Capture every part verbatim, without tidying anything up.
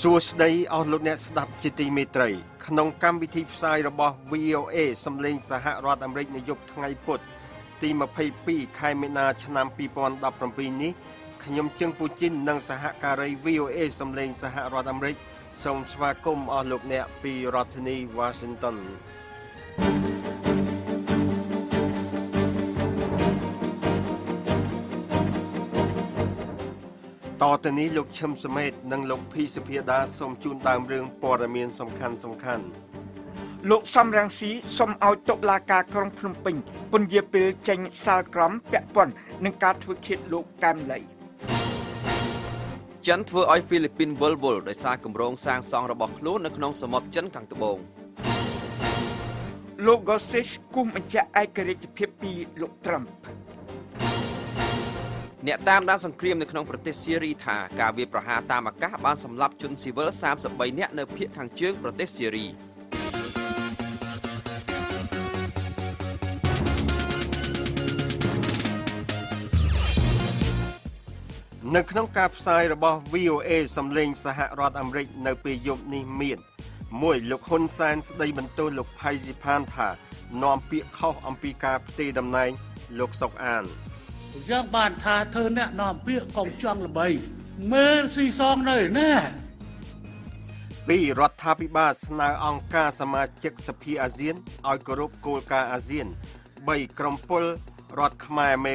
สวัสดีออสลูกเนสดับจิตติเมตรีขนมกรรมวิธีภาษาរបស់ ต่อตอนนี้លោកឈឹមសមេតនិងលោកភីសភាដាសូមជូនដើមរឿងព័ត៌មានសំខាន់សំខាន់លោកសំរងស៊ីសូមឲ្យតុលាការក្រុងភ្នំពេញពន្យាពេលចេញសារក្រមពាក់ព័ន្ធនឹងការធ្វើឃាតលោកកម្មលី អ្នកតាមដានសង្គ្រាមនៅក្នុងប្រទេសស៊ីរីថាការវាប្រហារតាមអាកាសបានសម្លាប់ជនស៊ីវិល VOA សំលេងសហរដ្ឋអាមេរិកនៅពេលយប់នេះមានមួយលោកហ៊ុនសែនស្ដីបន្ទោសលោកផៃស៊ីផានថានាំពាក្យខុសអំពីការផ្ទេរតំណែងលោកសុកអាន យើងបានថាធ្វើអ្នកនាំពាក្យកងចង់ល្បីមើលស៊ីសងនៅណាពីរដ្ឋាភិបាលស្នើអង្គការសមាជិកសភាអាស៊ានឲ្យគោរពគោលការណ៍អាស៊ាន ក្រោយព័ត៌មា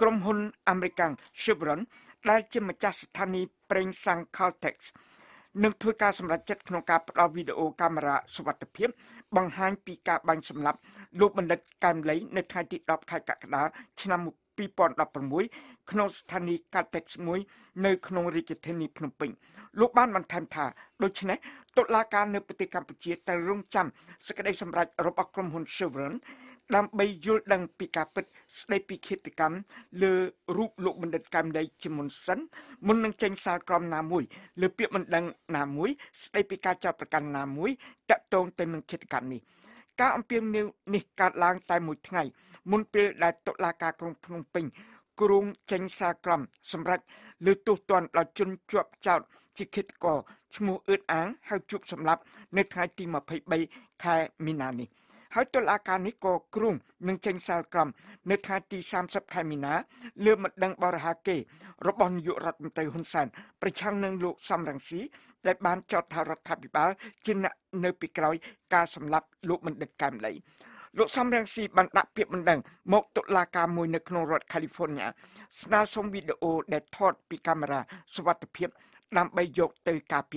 ក្រុមហ៊ុនអាមេរិក Chevron ដែលជាម្ចាស់ស្ថានីយ៍ប្រេងសាំង Caltex នឹងធ្វើការសម្រេចចិត្តក្នុងការផ្តល់វីដេអូកាមេរ៉ាសុវត្ថិភាពបង្ហាញពីការបាញ់សម្លាប់លោកបណ្ឌិតកែមលីនៅថ្ងៃទី ដប់ ខែកក្កដាឆ្នាំ ពីរពាន់ដប់ប្រាំមួយ ក្នុងស្ថានីយ៍ Caltex មួយ នៅក្នុងរាជធានីភ្នំពេញ លោកបានបន្ថែមថាដូច្នេះ តុលាការនៅប្រទេសកម្ពុជាត្រូវរងចាំសេចក្តីសម្រេចរបស់ក្រុមហ៊ុន Chevron ដើម្បីយល់ដឹងពីការពិតស្ដីពីឃាតកម្មលើរូបលោកបណ្ឌិតកែមលីជាមុនសិនមុននឹងចេញសារក្រមណាមួយលើពាក្យបណ្ដឹងណាមួយស្ដីពីការចាប់ប្រកាន់ណាមួយតាក់ទងទៅនឹងឃាតកម្មនេះការអំពាវនាវនេះកើតឡើងតែមួយថ្ងៃមុនពេលដែលតុលាការក្រុងភ្នំពេញក្រុងចេញសារក្រមសម្រេចលើទោសទណ្ឌដល់ជនជាប់ចោតជាឃាតករឈ្មោះអឺតអាងហៅជួបសម្លាប់នៅថ្ងៃទី ហើយតុលាការនេះក៏គ្រងនឹងចេញសារក្រមនៅថ្ងៃទី សាមសិប ខែមីនានេះហើយតុលាការនេះក៏គ្រងនឹងចេញសារក្រមនៅថ្ងៃទី តាមការស្នើសុំ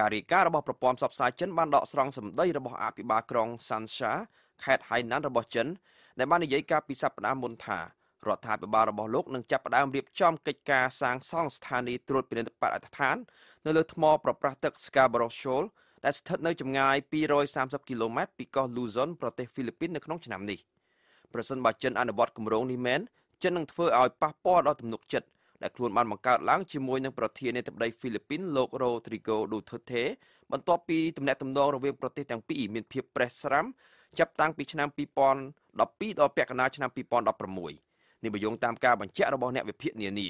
ការិយារបស់ប្រព័ន្ធផ្សព្វផ្សាយចិនបានដកស្រង់សម្ដីរបស់អភិបាលក្រុងសាន់សាខេត្តហៃណានរបស់ចិនដែលបាននិយាយកាលពីសប្តាហ៍មុនថារដ្ឋាភិបាលរបស់លោកនឹងចាប់ផ្ដើមរៀបចំកិច្ចការសាងសង់ស្ថានីយ៍ត្រួតពិនិត្យបរិស្ថាន ដែលខ្លួនបានបង្កើតឡើងជាមួយនឹងប្រធានាធិបតីហ្វីលីពីនលោករ៉ូទ្រីហ្គូ ឌូថឺតេបន្ទាប់ពីទំនាក់ទំនងរវាងប្រទេសទាំងពីរមានភាពប្រេះស្រាំចាប់តាំងពីឆ្នាំ ពីរពាន់ដពីរដល់ពាក់កណ្ដាលឆ្នាំ ពីរពាន់ដប់ប្រាំមួយ នេះបើយោងតាមការបញ្ជាក់របស់អ្នកវិភាគនានា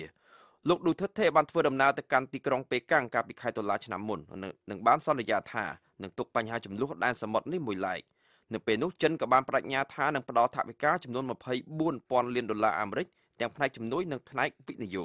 ลูกดูทัศเทบันทัวดำนาแต่การตีกรองเปกังการปิดไข่ตัวลายฉน้ำมุนหนึ่งบ้านซ่อนยาธาหนึ่งตุกปัญหาจำลูกด้านสมดนี่มวยไหลหนึ่งเป็นนุจันกับบ้านปรัชญาธาหนึ่งปลอดถาวิกาจำนวนมาพายบุญปอนเลียนดอลลาร์อเมริกแต่ภายจำนวนหนึ่งภายวิทยุ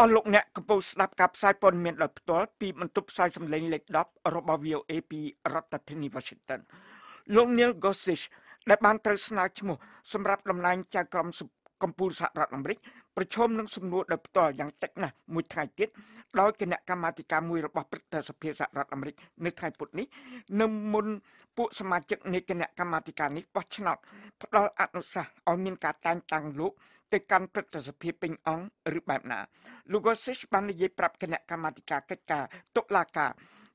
อารมณ์เนี่ยกบฏสนับกับสายปนเมียนหลับตัวปีมันตุบสายสำเร็จเล็กดับอารมณ์วิวเอพีรัตตินิวชิตันลงเนียลกอสิชในบ้านเตอร์สนาชโมสำหรับลำนายจากกรมสุขกัมพูชารัฐอเมริกประชมนังสมนุนดับต่ออย่างเต็กนะมวยไทยติดโดยคณะกรรมาธิการมวยระบบประเทศสภาสหรัฐอเมริกในไทยปุตนี้นำมุนผู้สมาชิกในคณะกรรมาธิการนี้พัฒนาโดยอนุสาเอามีการแต่งตั้งลูกแต่การประเทศสภาเป็นองค์หรือแบบนั้นลูกศิษย์บันเยปรับคณะกรรมาธิการกิจการตุลาการ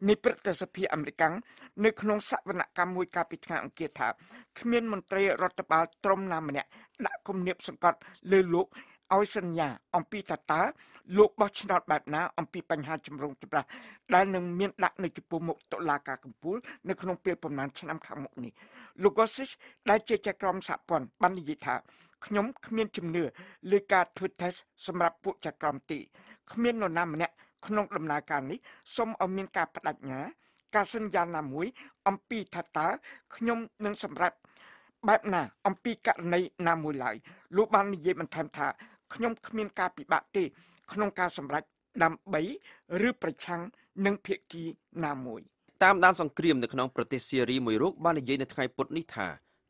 ในประเทศสภาอเมริกันในขนมสัปดาห์การมวยการปิดการอังกฤษถามขมิ้นมนตรีรัฐบาลตรมนามเนี่ยได้คุมเนียบสังกัดเลลูกเอาสัญญาอัมพีตาตาลูกบอชนอดแบบนั้นอัมพีปัญหาจำลองจุฬาได้หนึ่งเมียนละในจุดปุ่มตุลาการกัมพูในขนมเปียปนนั้นชนะขามุกนี้ลูกศิษย์ได้เจจกรมสัปดาห์บันยิธาขยมขมิ้นจำเนื้อเลยการทวิตเทสสำหรับผู้จัดกรรมตีขมิ้นนนามเนี่ยขนมดำนาการนี้สมเอาเมียนการปฏิญญาการสัญญาหนามุยอัมพีตาตาขยมหนึ่งสำหรับแบบนั้นอัมพีกันในนามุยไหลลูกบ้านเยมันทำท่าขยมขมิ้นการปิบัติขนมการสำหรับดำใบหรือประชังหนึ่งเพียกีนามุยตามด้านสังเกตในขนมประเทศเซียรีมวยรุกบ้านเยในไทยปุตนิธา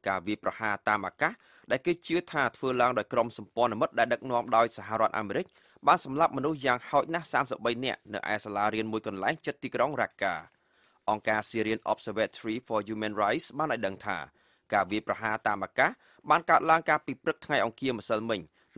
การวิประหารตามอากาศได้เกิดเชื้อธาตุเฟื่องลางโดยกรมสมปองมัดได้ดักนอมโดยสหรัฐอเมริกบ้านสำหรับมนุษย์อย่างหอยนักสามสิบใบเนี่ยในไอซ์ลาเรียนมวยกันหลายจัดติกร้องรักกาองค์การซีเรียน Observatory for Human Rights บ้านในดังธาการวิประหารตามอากาศบ้านการล้างการปิดปรึกไทยองเกียมาเซลมิงใ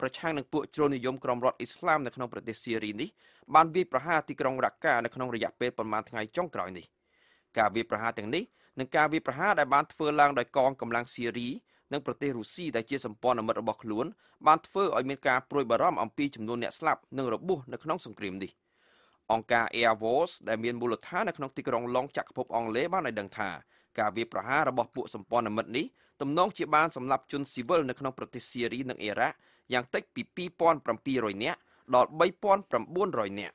ประชาชนผู้โจรนิยมกรมรัฐอิสลามในขนมประเทศซีเรียนี้บานวิจัยประหาติกรองรักกาในขนมระยะเป็นประมาณไงจ้องกลอยนี้การวิจัยประหาแต่นี้หนึ่งการวิประหารได้บานเฟื่องลางโดยกองกำลังซีรีหนึ่งประเทศรัสเซียได้เชื่อสัมปองอเมริกาล้วนบานเฟื่องอเมริกาโปรยบารมอัมพีจำนวนเนี่ยสลับหนึ่งระบุในขนมสงครามดิองการเอร์วอสได้มีบุรุษท่าในขนมติกรองลองจักรภพองเล่บ้านในดังธาการวิประหารระบบปุ่มสัมปองอเมริกานี้ตำนองเชียบานสำหรับจุนซิเวลในขนมประเทศซีรีหนึ่งเอระอย่างเต็กปีปีปอนปรำปีรอยเนี่ยดอดใบปอนปรำบ้วนรอยเนี่ย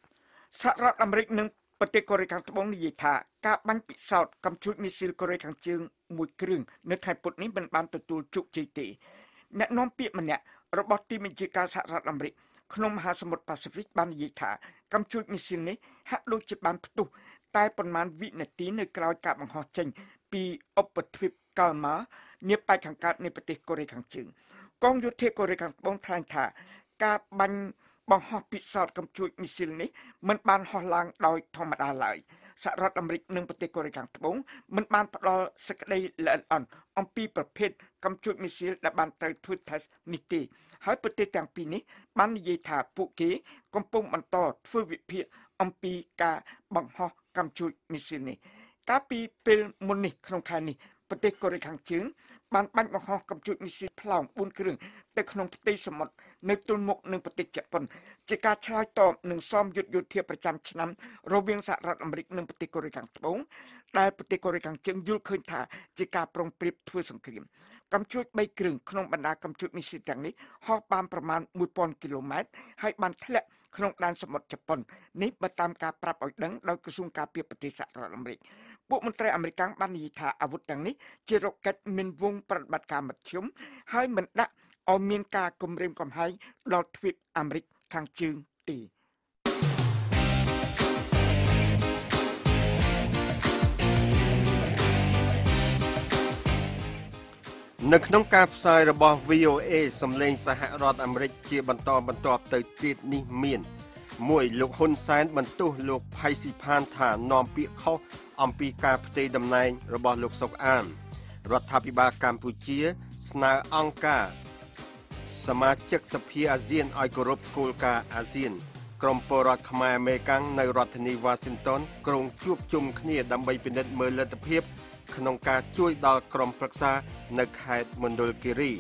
สหรัฐอเมริกาหนึ่งปฏิกริยาตะบงนิยธาการบันปิสอดกำจุดมิสิลกริยาจึงมวยครึ่งในไทยปุตนี้เป็นบานตัวตัวจุกจิติแนะนำเปียมันเนี่ยระบบที่มีจิกาสหรัฐอเมริกขนมหาสมุทรแปซิฟิกบันยิธากำจุดมิสิลนี้ฮักดูจิบันประตูใต้ประมาณวินาทีในกลาวกาบังหอจังปีอปทวิปกาลมาเนื้อไปขังการในปฏิกริยาจึงกองยุทธกริยาตะบงทางธาการบันบางหอปิศาจกำจุดมิสิลนี้มันบานหอลางโดยธรรมดาไหลสหรัฐอเมริกาหนึ่งปฏิกริยาตะบงมันบานปลอสกัดได้ละอ่อนอัมพีประเภทกำจุดมิสิลและบานเตอร์ทุทัสนิติให้ปฏิแต่งปีนี้บานเยธาปุเกกำปุ่มมันต่อฟื้นวิเพียอัมพีกาบางหอกำจุดมิสิลนี้กาปีเปิลมุนิขนมไทยนี้ปฏิกริยาจึงบานปั้นบางหอกำจุดมิสิลพลาวบุญเครื่องแต่ขนมปฏิสมดในตุนมกหนึ่งปฏิกิริยาปนจิกาชายตอบหนึ่งซ้อมหยุดหยุดเทียบประจำชนะโรเบียงสหรัฐอเมริกาหนึ่งปฏิกิริยาตรงได้ปฏิกิริยาจึงยุดคืนถ่าจิกาปรองปริบทั่วสงครามกำจุดใบกลึงขนมบรรดากำจุดมิสิลอย่างนี้หอกบานประมาณมุดปอนกิโลเมตรให้บานทะเลขนมด้านสมดจับปนนี้มาตามการปรับออกดังโดยกระทรวงการเปียปฏิสหรัฐอเมริกาผู้มนตรีอเมริกันบานยิธาอาวุธอย่างนี้เจรกัดมินวงปฏิบัติการมัดชุมให้มันได้เอาเมียนกากรมเรียมกรมให้ดอทวิปอเมริกทางจึงตี Nước nông cáp sai là bỏ vê o a xâm lên xã hạ rọt Amerik chia bàn to bàn to tới tiết ni miền. Mùi lục hôn sáng bàn tu lục hay xì phan thả nòm bị khóc ổng bị cáp tê đầm này rồi bỏ lục sọc an. Rọt thả bị bà Campuchia sná ong ca. Sa ma chất sập hi A-Zien ai cổ rộp cô ca A-Zien. Krom pô rọt khmai mê căng nơi rọt thân ni Washington krong chup chung khnia đâm bay bình đất mơ lật tập hiếp. ក្នុងការជួយដល់ក្រុមប្រឹក្សានៅខេត្តមណ្ឌលគិរី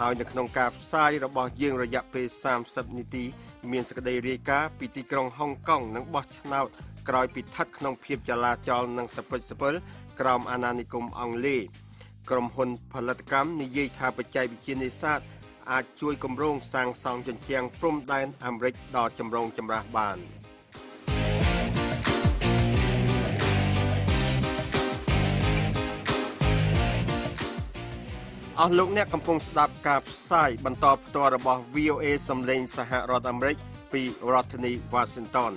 ហើយនៅក្នុងការផ្សាយរបស់យើងរយៈពេល សាមសិប នាទីមានសេចក្តីរាយការណ៍ពីទីក្រុងហុងកុងនិងបោះឆ្នោតក្រោយពិថិតក្នុងភាពចលាចលនិងសពិតសពិលក្រោមអាណានិគមអង់គ្លេសក្រុមហ៊ុនផលិតកម្មនិយាយថាបច្ចេកវិទ្យានេសាទអាចជួយគម្រោងសាងសង់ជញ្ជាំងព្រំដែនអាមេរិកដល់ចម្រុងចម្រាស់បាន អស់លោកអ្នកកំពុងស្ដាប់ការផ្សាយបន្តផ្ទាល់របស់ vê o a សំឡេងសហរដ្ឋអាមេរិកពីរដ្ឋធានី Washington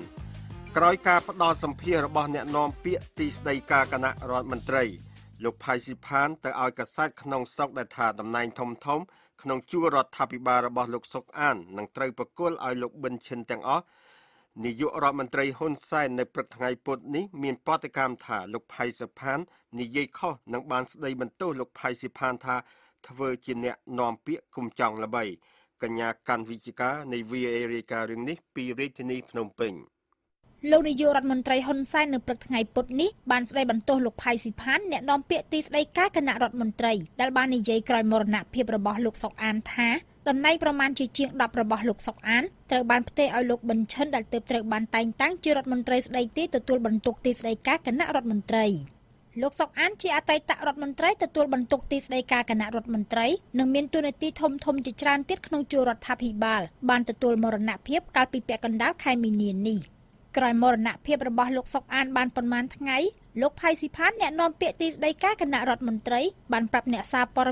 ក្រោយការផ្ដល់សម្ភាររបស់អ្នកនាំពាក្យទីស្តីការគណៈរដ្ឋមន្ត្រីលោក ផៃ ស៊ី ផាន ទៅឲ្យកាសែតក្នុងស្រុកដែលថាតំណែងធំធំក្នុងជួររដ្ឋាភិបាលរបស់លោកសុកអាននឹងត្រូវប្រគល់ឲ្យលោក ប៊ិន ឈិន ទាំងអស់ នាយករដ្ឋមន្ត្រីហ៊ុនសែននៅព្រឹកថ្ងៃពុធនេះមានបដកម្មថាលោក ផៃ ស៊ី ផាន និយាយខុសនឹងបានស្ដីបន្ទោសលោក ផៃ ស៊ី ផាន ថា ធ្វើជាអ្នកនាំពាក្យគុំចង់ល្បីកញ្ញាកាន់វិជការនៃវីអេរីការរឿងនេះពីរាជធានីភ្នំពេញ លោកនាយករដ្ឋមន្ត្រីហ៊ុនសែននៅព្រឹកថ្ងៃពុធនេះបានស្ដីបន្ទោសលោកផៃស៊ីផានអ្នកនាំពាក្យទីស្តីការគណៈរដ្ឋមន្ត្រីដែលបាននិយាយក្រោយមរណភាពរបស់លោកសុកអានថា ដំណ័យ ប្រមាណជាជាង ដប់ របស់លោកសុកអានថាត្រូវបានផ្ទេរឲ្យលោកប៊ិន ឈិន លោក ផៃ ស៊ី ផាន អ្នកនាំពាក្យទីស្តីការគណៈរដ្ឋមន្ត្រីបានប្រាប់អ្នកសារព័ត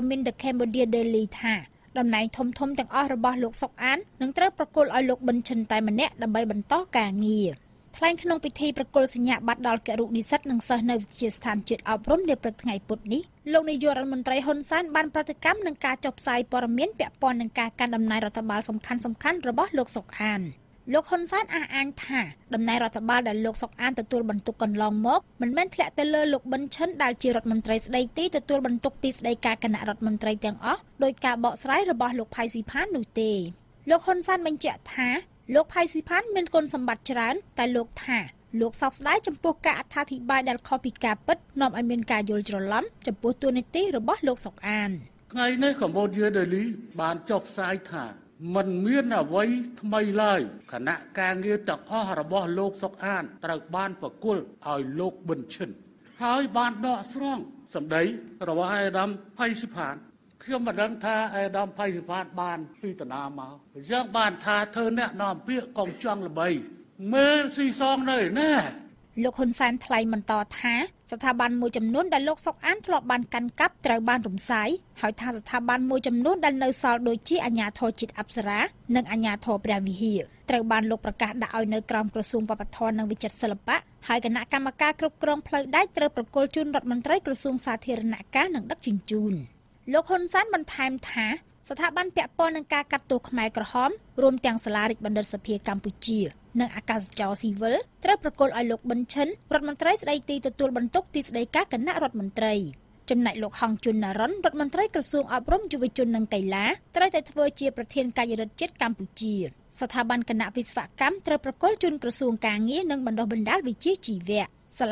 ៌មាន The Cambodia Daily ថាតំណែងធំៗទាំងអស់របស់លោកសុកអាននឹងត្រូវប្រគល់ឲ្យលោកប៊ិន ឈិនតែម្នាក់ដើម្បីបន្តការងារ ថ្លែងក្នុងពិធីប្រគល់សញ្ញាបត្រដល់គរុនិស្សិតនិងសិស្សនៅវិទ្យាស្ថានជាតិអប់រំនៃព្រឹកថ្ងៃពុធនេះលោកនាយករដ្ឋមន្ត្រីហ៊ុនសែនបានប្រតិកម្មនឹងការចុះផ្សាយព័ត៌មានពាក់ព័ន្ធនឹងការកាន់តំណែងរដ្ឋបាលសំខាន់ៗរបស់លោកសុកអានលោកហ៊ុនសែនអះអាងថា លោកផៃស៊ីផានមានគុណសម្បត្តិច្រើនតែលោកថាលោកសោកស្ដាយចំពោះការអត្ថាធិប្បាយដែលខុសពីការពិតនាំឲ្យមានការយល់ច្រឡំចំពោះទួលនីតិរបស់លោកសុកអានថ្ងៃនេះ Cambodia Daily បានចុះផ្សាយថាមិនមានអ្វីថ្មីឡើយគណៈការងារទាំងអស់របស់លោកសុកអានត្រូវបានប្រគល់ឲ្យលោកប៊ិនឈិនហើយបានដកស្រង់សម្ដីរបស់ឯកឧត្តមផៃស៊ីផាន ខ្ញុំមិនដឹងថាឯកឧត្តមផៃស៊ីផានបានពីតាណាមកយើងបានថាធ្វើអ្នកនាំពាក្យកងចង់ល្បីមើលស៊ីសងនៅណាលោកហ៊ុនសែនថ្លែងបន្តថាស្ថាប័នមួយចំនួនដែលលោកសុកអានធ្លាប់បានកាន់កាប់ត្រូវបានរំសាយហើយថាស្ថាប័នមួយចំនួនដែលនៅសល់ដូចជាអាជ្ញាធរជាតិអប្សរានិងអាជ្ញាធរព្រះវិហារត្រូវបានលោកប្រកាសដាក់ឲ្យនៅក្រោមក្រសួងវប្បធម៌និងវិចិត្រសិល្បៈហើយគណៈកម្មការគ្រប់គ្រងផ្លូវដែកត្រូវប្រគល់ជូនរដ្ឋមន្ត្រីក្រសួងសាធារណការនិងដឹកជញ្ជូន លោកហ៊ុនសែនបន្ថែមថាស្ថាប័នពាក់ព័ន្ធនឹងការកាត់ទោសផ្នែកក្រហមរួមទាំងសាលារាជបណ្ឌិតសភាកម្ពុជានិងអាកាសចរស៊ីវិលត្រូវប្រគល់ឲ្យលោកប៊ិន ឈិនរដ្ឋមន្ត្រីស្ដីទីទទួលបន្ទុកទីស្ដីការគណៈរដ្ឋមន្ត្រីចំណែកលោកហងជុននរិនរដ្ឋមន្ត្រីក្រសួងអប់រំយុវជននិងកីឡាត្រូវតែធ្វើជាប្រធានកាយរដ្ឋជាតិកម្ពុជាស្ថាប័នគណៈវិស្វកម្មត្រូវប្រគល់ជូនក្រសួងការងារនិងបណ្ដុះបណ្ដាលវិជ្ជាជីវៈ សា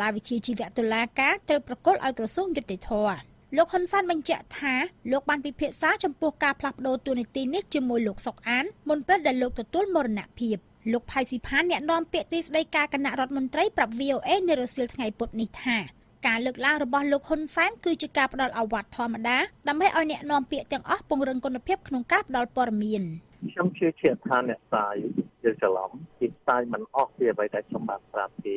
លាវិជ្ជាជីវៈតុលាការត្រូវប្រគល់ឲ្យក្រសួងយុតិធធម៌លោកហ៊ុនសែនបញ្ជាក់ថាលោកបានពិភាក្សាចំពោះការផ្លាស់ប្ដូរតួនាទីនេះជាមួយលោកសុកអានមុនពេលដែលលោកទទួលមរណភាពលោកផៃស៊ីផានអ្នកនាំពាក្យទីស្ដីការគណៈរដ្ឋមន្ត្រីប្រាប់ ខ្ញុំជឿជាក់ថាអ្នកស្រាវជ្រាវច្រឡំទីស្ដាយមិនអស់ពីអ្វីដែលខ្ញុំបានប្រាប់គេ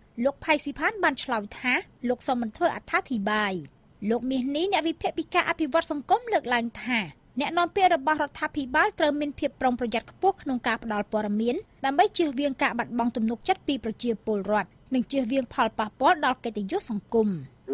โลกภัยสิพันธ์บานชาวท้าโลกสมบัติเทออัฐาธิบายโลกมีนี้เนี่ยวิเพปิกาอภิวัตสังคมเลือกหลังท่าเนี่ยนอนเปียระบอบรัฐพิบาลเติมเมนเพียบปรองประหยัดพวกนงกาประดาปอร์เมนดับไม่เชื่อเวียงกะบัดบองตุ่มนกจัดปีประเจียโปลรอดหนึ่งเชื่อเวียงพอลปาปอดาลเกติยศสังคมเ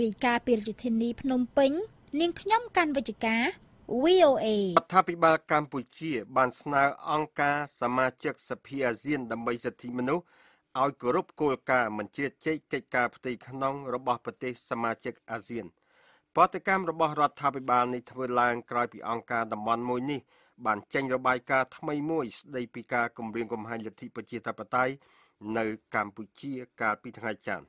รีกาปิริทินีพนมเปญเนียงขย่ำการวิจาร วี โอ เอ รัฐบาลกัมพูชีบันสนาองค์การสมาชิกสภาอาเซียนดำเนินสิทธิมนุษย์เอากรุบโกลกาเหมือนเจตเจตการปฏิขนองระบบประเทศสมาชิกอาเซียนปฏิกรรมระบบรัฐบาลในทวีลางกลายเป็นองค์การดำมันมวยนี้บันแจ้งระบายการทำไมมวยได้ปีการกลุ่มเรียงกลุ่มหายสิทธิประชาธิปไตยในกัมพูชีการพิธาจันทร์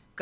ក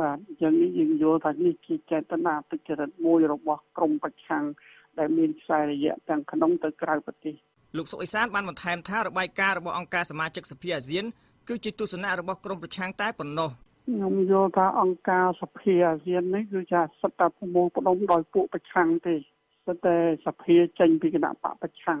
បាទយ៉ាងនេះយើងយល់ថានេះជាចេតនាទុច្ចរិតមួយរបស់ក្រុមប្រឆាំងដែលមានខ្សែរយៈទាំងក្នុងទៅក្រៅប្រទេសលោកសុកអេសានបានបន្ថែមថារបាយការណ៍របស់អង្គការសមាជិកសភាអាស៊ានគឺជាទស្សនៈរបស់ក្រុមប្រឆាំងតែប៉ុណ្ណោះខ្ញុំយល់ថាអង្គការសភាអាស៊ាននេះគឺជាសិទ្ធិប្រមូលផ្ដុំដោយពួកប្រឆាំងទេសិទ្ធិសភាចេញពីគណៈបកប្រឆាំង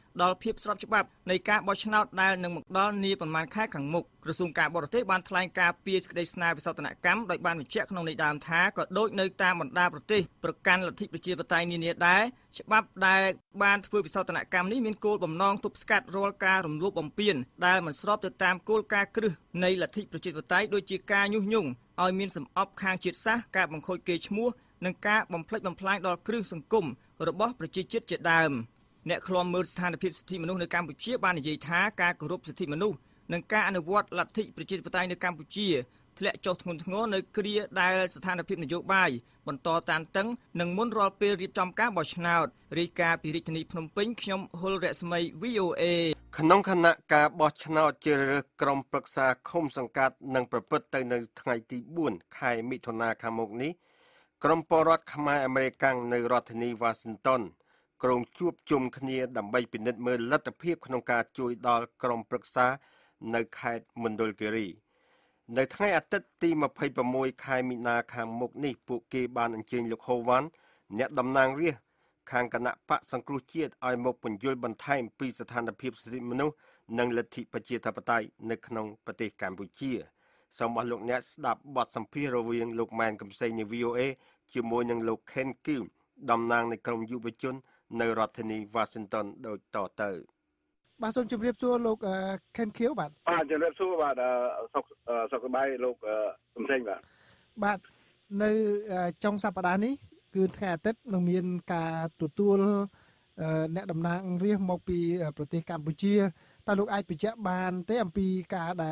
ดอลเพียบสลับฉบับในการบอชนาดได้หนึ่งหมกดอลนีประมาณค่าขังหมกกระทรวงการบริเทศบานทลายการปีสกเรสนาวิสาตนกรรมโดยบานวิเชียขนมในดามท้าก็โดยในตามบรรดาประเทศประกันลัทธิประชาธิปไตยนี้เนี่ยได้ฉบับได้บานทวีวิสาตนกรรมนี้มีโกลบำนองทุบสกัดโรลการรวมรูปบำเพียนได้มันสลับติดตามโกลการกรึในลัทธิประชาธิปไตยโดยจีการยุ่งยุ่งเอามีสำอบคางจิตซะการบังคับเกจมัวหนึ่งการบำเพลย์บำพลายดอลครึ่งสังคมระบบประชาธิปไตยเดิมเนี่ยคลอมมือสถานพิสิทธิมนุษย์ในกัมพูชีบ้านใหญ่ท้าการกรุบสิทธิมนุษย์หนึ่งการอนุวัตลัทธิประชาธิปไตยในกัมพูชีทะเลจอดงุนงอในเครียได้สถานพินโยบายบรรทอตานตั้งหนึ่งมุนรอเปรียบจำการบอชนาดริกาปิริชนีพนมเพ็ญขยมฮอลเรสไมวีโอเอขนมคณะการบอชนาดเจริญกรมปรึกษาคมสังกัดหนึ่งประพฤติในไทยที่บุญไขมิถุนาคมนี้กรมปรัชญามาอเมริกันในรัฐนิวาสินตันกรงจูบจุ่มคณีดำใบปินิดมือลัตเพียบขนมกาจุยดอลกรมปรึกษาในเขตมณฑลคีรีในทั้งอาทิตย์ที่มาพยประมวยคายมินาคางมุกนี่ปุกีบานอันเจนลูกโฮวันเนี่ยดำนางเรียคางคณะปะสังครุเชียดไอมกปัญญุลบันไทม์ปีสถานพิบสิทธิมนุษย์นังลัทธิประชาธิปไตยในขนมประเทศกัมพูชีสมบัติลูกเนี่ยดับบทสัมพีระเวียงลูกแมนกับไซนิวิโอเอจิมวยนังลูกเคนกิลดำนางในกรมยุวชนในรัฐนิวาสินตันโดยต่อเติมบาสนจะเรียบซัวลูกเคนเคียวบัดบาสจะเรียบซัวบัดสกสกใบลูกสมเซ็งบัดบัดในจงสัปดาห์นี้คือแขกเต็ดนังมีนกาตุตูลแนะดำนางเรียกมองปีประเทศกัมพูชีตาลูกไอปิเจบานเตอปีกาดา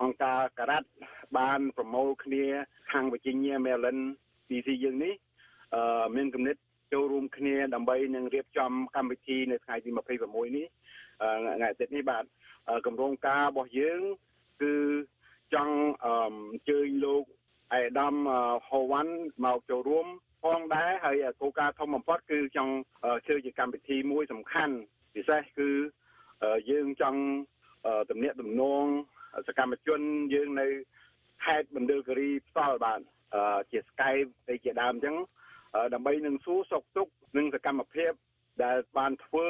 องค์การกรัฐบาลประมวลคณีทางวิจิเนียเมลันดีซียังนี้เมืองกำเนิดโจรวมคณีดำใบหนึ่งเรียบจำกรรมวิธีในไทยที่มาพยประมวยนี้ไงเสร็จนี้บาทกำลังการบอกยังคือจังเจอลูกไอ้ดำฮอวันมาโจรวมพ้องได้ให้โคการทอมพอดคือจังเชื่อจิตกรรมวิธีมวยสำคัญที่ใช่คือยังจังตำเนียตำนองสกรรมชนยังในแพทย์บรรเดอร์กรีสอลบานเจียสกายในเจียดามจังดำใบหนึ่งสู้สกตุกหนึ่งสกรรมเพียบได้บานเฟื่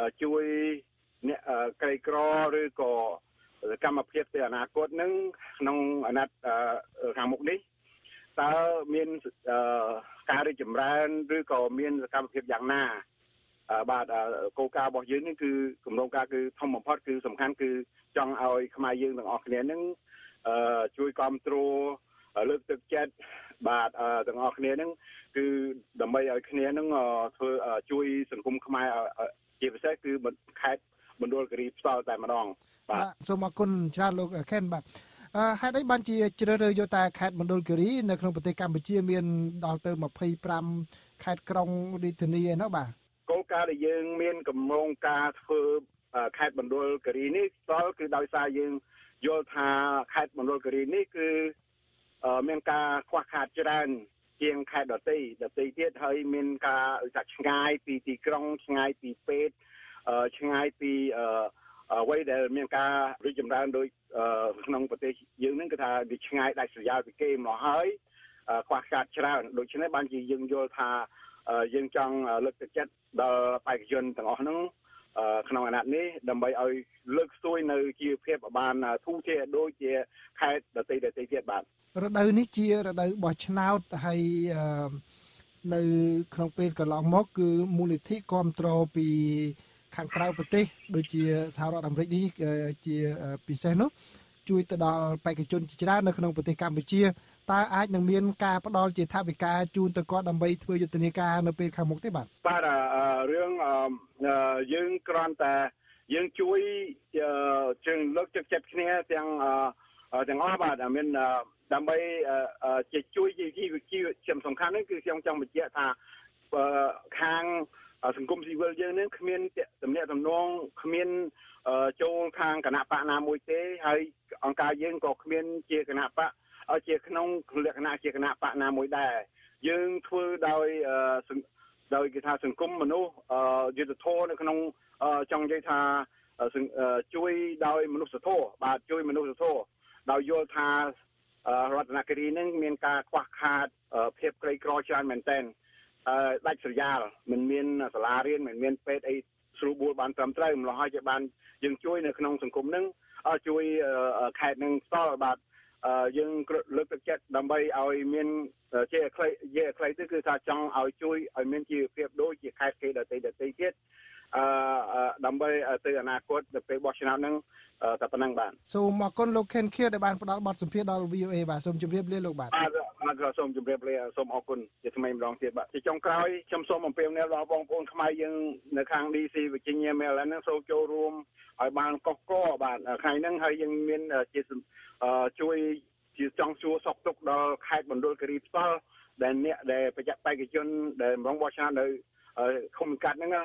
อช่วยเนี่ยไกลกรอหรือก่อสกรรมเพียบแต่อนาคตหนึ่งน้องอนัตทางมุกนี้ตาเมียนการได้จำแรงหรือก่อเมียนสกรรมเพียบอย่างหน้าบาดโกกาบอกยืนนี่คือกลุ่มโรงกาคือทอมหม่อมพอดคือสำคัญคือจองเอาขมายยืนต่างออกคะแนนนึงช่วยความตรูเลือกตึกเจ็ดบาดต่างออกคะแนนนึงคือดำไปเอาคะแนนนึงเธอช่วยสังคมขมายเจ็บเส้นคือมันแคบบนโดนกรีบซอแต่มาลองบาดสมกุลชาติโลกแค้นบาด ให้ได้บัญชีเจริญโยตาแคดมันโดนกรีในขนมปฏิกรรมบัญชีเมียนดอลเตอร์มาพยายามแคดกรงดิเทเนียนะบ่าโครงการยังเมียนกับโครงการเธอแคดมันโดนกรีนี่ตอนคือดาวสายยังโยธาแคดมันโดนกรีนี่คือเมียนกาคว้าขาดจรันเพียงแคดดอตี้ดอตี้เทียดเฮยเมียนกาจากชงายปีตีกรงชงายปีเป็ดชงายปีไว้เดิมเมียนกาโดยจำรันโดยนองปฏิยังนึกถ้าดิชงายได้สุญญาติเกมหล่อเฮยคว้าขาดจรันโดยชนะบัญชียังโยธายังจังเลือกจัดเดาไปจนต่างอันนั้นขนมอันนั้นนี่ดำไปเอาเลือกซวยในจีเพียบบานทุ่งเทียดโดยเจียใครเดือดตีเดือดตีเทียบบานระดับนี้เจียระดับบ่อชนาวให้ในขนมเป็นกับลองมอคือมูลนิธิคอมโตรปีข้างกลางประเทศโดยเจียสหรัฐอเมริกานี้เจียปีเซนุช่วยตลอดไปกับจนจีด้านในขนมปฏิกรรมไปเจียตาอาจยังมีการประดอนจิตทวิการจูนตะกอนดำไปเพื่อยุตินิการในเป็นคำมุกที่บัดป้าเรื่องยึงกรอนแต่ยึงช่วยจึงเลิกจับจับเนี้ยยังยังอ้อบัดอ่ะมันดำไปจะช่วยที่ที่เชื่อมสำคัญนั่นคือเชื่อมจังหวัดเจียตาทางสังคมซีเวลเยอะนั้นขมิ้นสำเนียสำนองขมิ้นโจงทางคณะปะนามวยเตะให้องค์การยึงกอกขมิ้นเจียคณะปะเอาเจียขนมเลือกนาเจียขณะปะนามวยได้ยึงทั่วโดยโดยกิจการสังคมมนุษย์ยึดโทษในขนมจังใจทาช่วยโดยมนุษย์โทษบาดช่วยมนุษย์โทษโดยโยธารัตนกรีนั่งมีการควักขาดเพียบไกลกรอจานเหมือนเต้นได้สุญญาเหมือนมีสลาเรียนเหมือนมีเป็ดไอสูบูบานตรำเต้มเราให้เจ้าบ้านยึงช่วยในขนมสังคมนั่งช่วยแขกนั่งต่อบาดยังเลือกตั้งใจดำไปเอาเมียนเจ้าใครเจ้าใครที่คือถ้าจังเอาช่วยเอาเมียนจีเพียบโดยจีใครใครเดือดเดือดเทียดดำไปเตือนอนาคตเดือดไปบอกชนะนั่งแต่ปนังบ้านส่งมาคนโลเคนเคียดในบ้านพนักบ้านสมเพียรดาววีเอบ้านสมจุ่มเรียบเรียบลูกบ้านมาเราสมจุ่มเรียบเรียบสมออกคนจะทำไมลองเทียบบ้านที่จังไกลชมสมออกเปลี่ยนแนวเราบองโอนขมายยังในทางดีซีวิจิเนียเมลันนั่งโซโจรวมไอ้บ้านก็ก็บ้านใครนั่งใครยังเมียนจีช่วยจีจังชัวสอบตกดาวใครบนโดนกรีบสตอร์เดนเนี่ยเดไปจับไปกี่จนเดนร้องบอชานเลยคมกัดนั่ง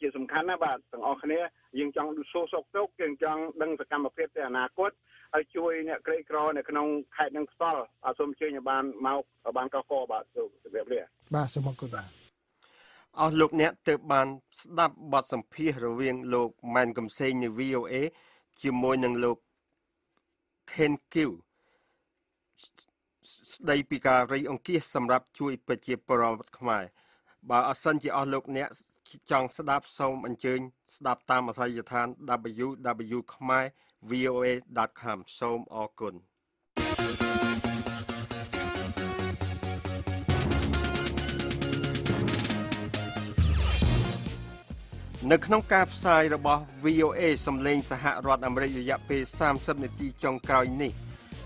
จีสำคัญนะบ้านต่างออกเนี้ยยังจังโซสอบตกยังจังดังสกัมประเภทแต่อนาคตช่วยเนี่ยใครกรอเนี่ยขนมใครนั่งสตอร์อาสมช่วยเนี่ยบ้านเมาบ้านก็ก็บ้านตัวเรียบเรียบบ้านสมกุลเอาลูกเนี้ยเติบบานสนับบทสัมภีร์ระเวียงโลกมันกำเซนใน วี โอ เอ จิมวยนังโลกเคนกิวได้ปีการีองกี้สำหรับช่วยประเจี๊ยบปรอมขมายบาอัศนจะเอาลูกเนี้ยจังสนับสมอันเชิญสนับตามอาศัยทาน ดับเบิลยู ดับเบิลยู ขมาย วี โอ เอ ดอท คอม สมอกุลในขนมกาบทรายระบอบ วี โอ เอ สำเร็จสหรัฐอเมริกาเปย์สามสิบนาทีจงกลอยนี่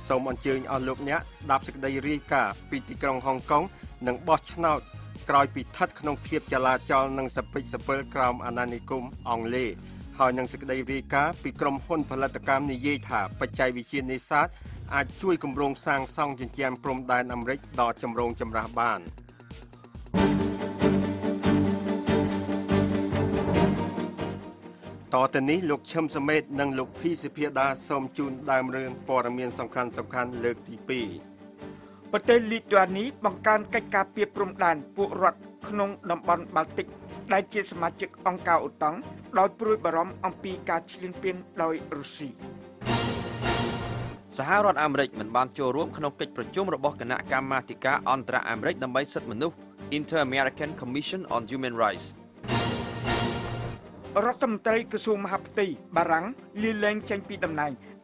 สมอันเชิญเอาลูกเนี้ยดับสกได้รีกาปีติกรงฮ่องกงหนังบอชนาวกลอยปีทัดขนมเพียบจราจรหนังสเปรย์สเปอร์กรามอนานิกุมองเล่หอยหนังสกได้รีกาปีกรมหุ้นผลิตกรรมในเย่ถาปัจจัยวิเชียรในศาสตร์อาจช่วยกำรงสร้างซ่องจนเจียมกรมแดนอเมริกดอจำรงจำราบ้านต่อแต่นี้ลูกเชื่อมสมัยนังลูกพี่สิพิดาสมจูนดามเรืองปรเมียนสำคัญสำคัญเลิกที่ปีประเทศลิทัวนี้บังการกิจการเปียปรมดานปุรัตขนมดำบอลบาลติกได้เจสมาชิกองค์การอุตังโดยปลุยบรมอัมพีการชิลินเปียนโดยรัสเซียสหรัฐอเมริกามันบานโจร่วมขนมกิจประชุมระบบคณะกรรมาธิการอันตรอเมริกดำไปสิทธิมนุษย์ Inter-American Commission on Human Rightsรัฐมนตรีกระทรวงมหาดไทยบารังลีเลงเจงปีดำนาย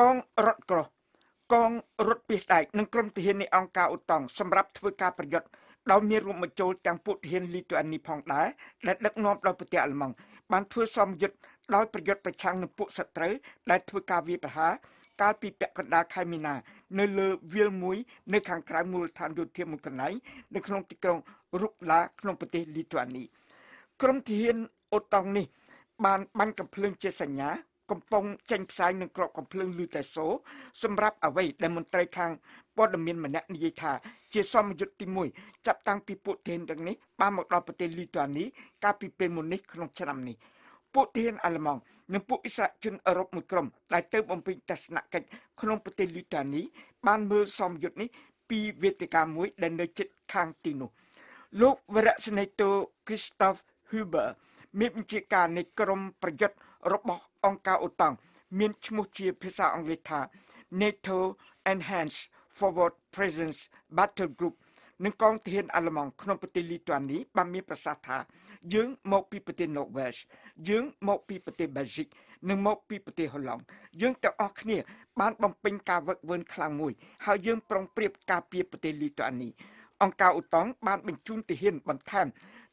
กองรัฐกร กองรถปีกไต่หนึ่งกรมที่เห็นในองค์การอุตองสำรับทวีการประโยชน์เรามีรูปมโจจังปุถิเห็นลิตัวอันนี้พองได้และเล็กน้อมเราปฏิอัลมังบางทวีสมยุทธ์เราประโยชน์ประชังหนึ่งปุสตร์และทวีการวิปหาการปีแปะกันดาคายมินาเนเลือเวียมุยในขังคลายมูลฐานดูเทียมกันไหนในขนมติกรงรุกลาขนมปฏิลิตัวอันนี้กรมที่เห็นอุตองนี่บานบานกับเพลิงเจสัญญากำปองแจงสายหนึ่งกรอบกับเพลิงลือแต่โสสำรับเอาไว้ในมณฑลทางปอดเมียนมันเนี่ยนิยธาเจสอมยุติมุยจับตังปีปุเทนดังนี้บ้านหมดเราปฏิลิตัวนี้การปีเป็นมุนิขนมชนำนี้ปุเทนอัลมองหนึ่งปุอิสระจุนอรบมุกรมหลายเติมอมเป็นตัสนะกันขนมปฏิลิตัวนี้บ้านเมืองสอมยุตนี้ปีเวติกามุยดันเนจิตทางติโนลูกเวรสเนโตคริสตอฟฮูเบอร์มีบัญชีการในกรมประยุทธ์รบองค์การอุตังมีชมุชีภาษาอังกฤษว่า NATO Enhanced Forward Presence Battle Group หนึ่งกองเทียนอัลมองขนมปฏิลิตวันนี้บามีประสาทายึงมกปีปฏิโนเวชยึงมกปีปฏิเบจิกหนึ่งมกปีปฏิฮอลองยึงแต่ออกเนี่ยบ้านบำเพ็ญการวัดเวินคลังมวยหายึงปรองเปรียบการเปรียบปฏิลิตวันนี้องค์การอุตังบ้านเป็นจุนเทียนบันแทม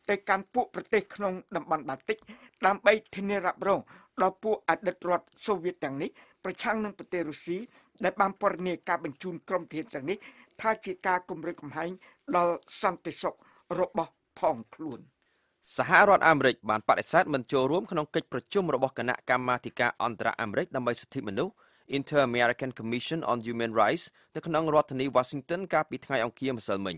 ในการผู้ประเทศขนมดำบันบาติกตามไปเทเนรับรองเราผู้อัดรอดโซเวียตอย่างนี้ประชังนังประเทศรัสเซียได้บางปรณีการบรรจุกรมเทียนอย่างนี้ท่าจีการกรมเรือกำแหงเราสันติสุขรบพองคลุนสหรัฐอเมริกบานปฏิเสธมันโจร่วมขนมกิจประชุมรบคณะกรรมาธิการอันตรอเมริกดำไปสิทธิมนุษย์ Inter-American Commission on Human Rights ในขนมรัฐนิววอชิงตันการปิดไงองคีมเสมิง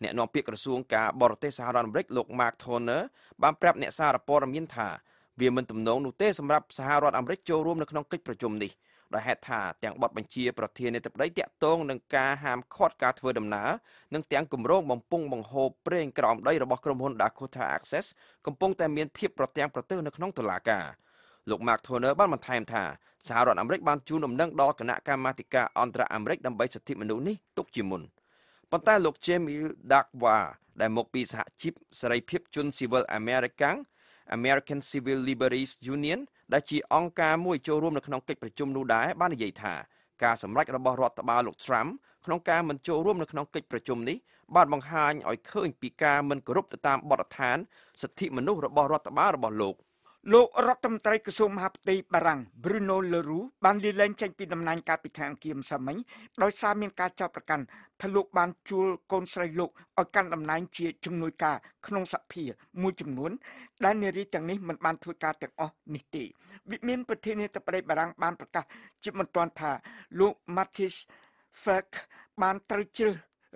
เนี่ยนองเปียกระทรวงการบริเตสหรัฐอเมริกโลกมาร์กโทเนอร์บางแปรเนี่ยสารปอร์มินธาเวียมันตำนองนุเตสำหรับสหรัฐอเมริกโจร่วมในขนมกิจประชุมนี้โดยแฮตธาแต่งบทบัญชีประเทศในตับได้เตะตรงหนึ่งการห้ามคอดการเทวดำน้ำหนึ่งแต่งกลุ่มโรคบังปุ้งบังโฮเปร่งกล่อมได้ระบบกรมพลดาโคต้าแอคเซสกำปงแต่เมียนเพียบประเทศประเทศในขนมตุลากาโลกมาร์กโทเนอร์บ้านมันไทม์ธาสหรัฐอเมริกบางจูนอมนั่งดอคณะกรรมาธิการอันตรอเมริกดำใบสิทธิมนุษย์นี้ตกจิมุนปัตตาลกเจมิลดักว่าได้มกปีสหชิพสไรพิบจุนซิวิลอเมริกัน American Civil Liberties Union ได้จีองการมุ่ยโจร่วมในขนมกิจประชุมนูได้บ้านใหญ่ถาการสำรักระบอบรัฐบาลหลกทรัมป์ขนมการมันโจร่วมในขนมกิจประชุมนี้บ้านบางฮานอ่อยเคยปีการมันกรุบตามบทฐานสิทธิมนุษย์ระบอบรัฐบาลระบอบโลกโลกรัฐมนตรีกระทรวงมหาดไทยบารังบรูโนเลรูบานดีเลนเชงปีดำนานการปิดทางเกียมสมัยโดยสามีการเจ้าประกันทะลุบานจูลกนสไลลุกเอาการดำนานเชียจุงนุยกาขนมสัพเพียมูจำนวนและในรีจังนี้มันบานทุกการแต่งอนิติวิมินประเทศนี้จะไปบารังบานประกาศจิมันตอนท่าลูกมาทิสเฟกบานตรเจ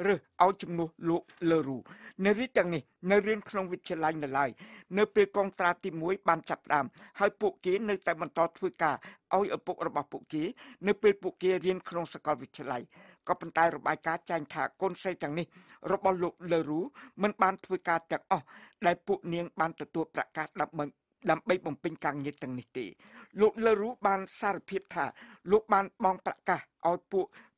หรือเอาจำนวนลูกเลรูในเรื่องนี้ในเรื่องขนมวิทยาลัยในไล่ในเปรกองตราติมวยบานจับดามให้ปุกี้ในแต่มันต่อทุกกาเอาอุปกรณ์ระบาดปุกี้ในเปรปุกี้เรียนขนมสกอลวิทยาลัยก็เป็นตายระบายการแจงถากก้นใส่จังนี้ระบาดลูกเลรูมันบานทุกกาแต่อ๋อได้ปุเนียงบานตัวตัวประกาศรับมันลำไปบ่มเป็นกลางยึดตังนิติลูกเลรูบานสารพิบถาลูกบานมองประกาศเอาปุ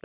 โด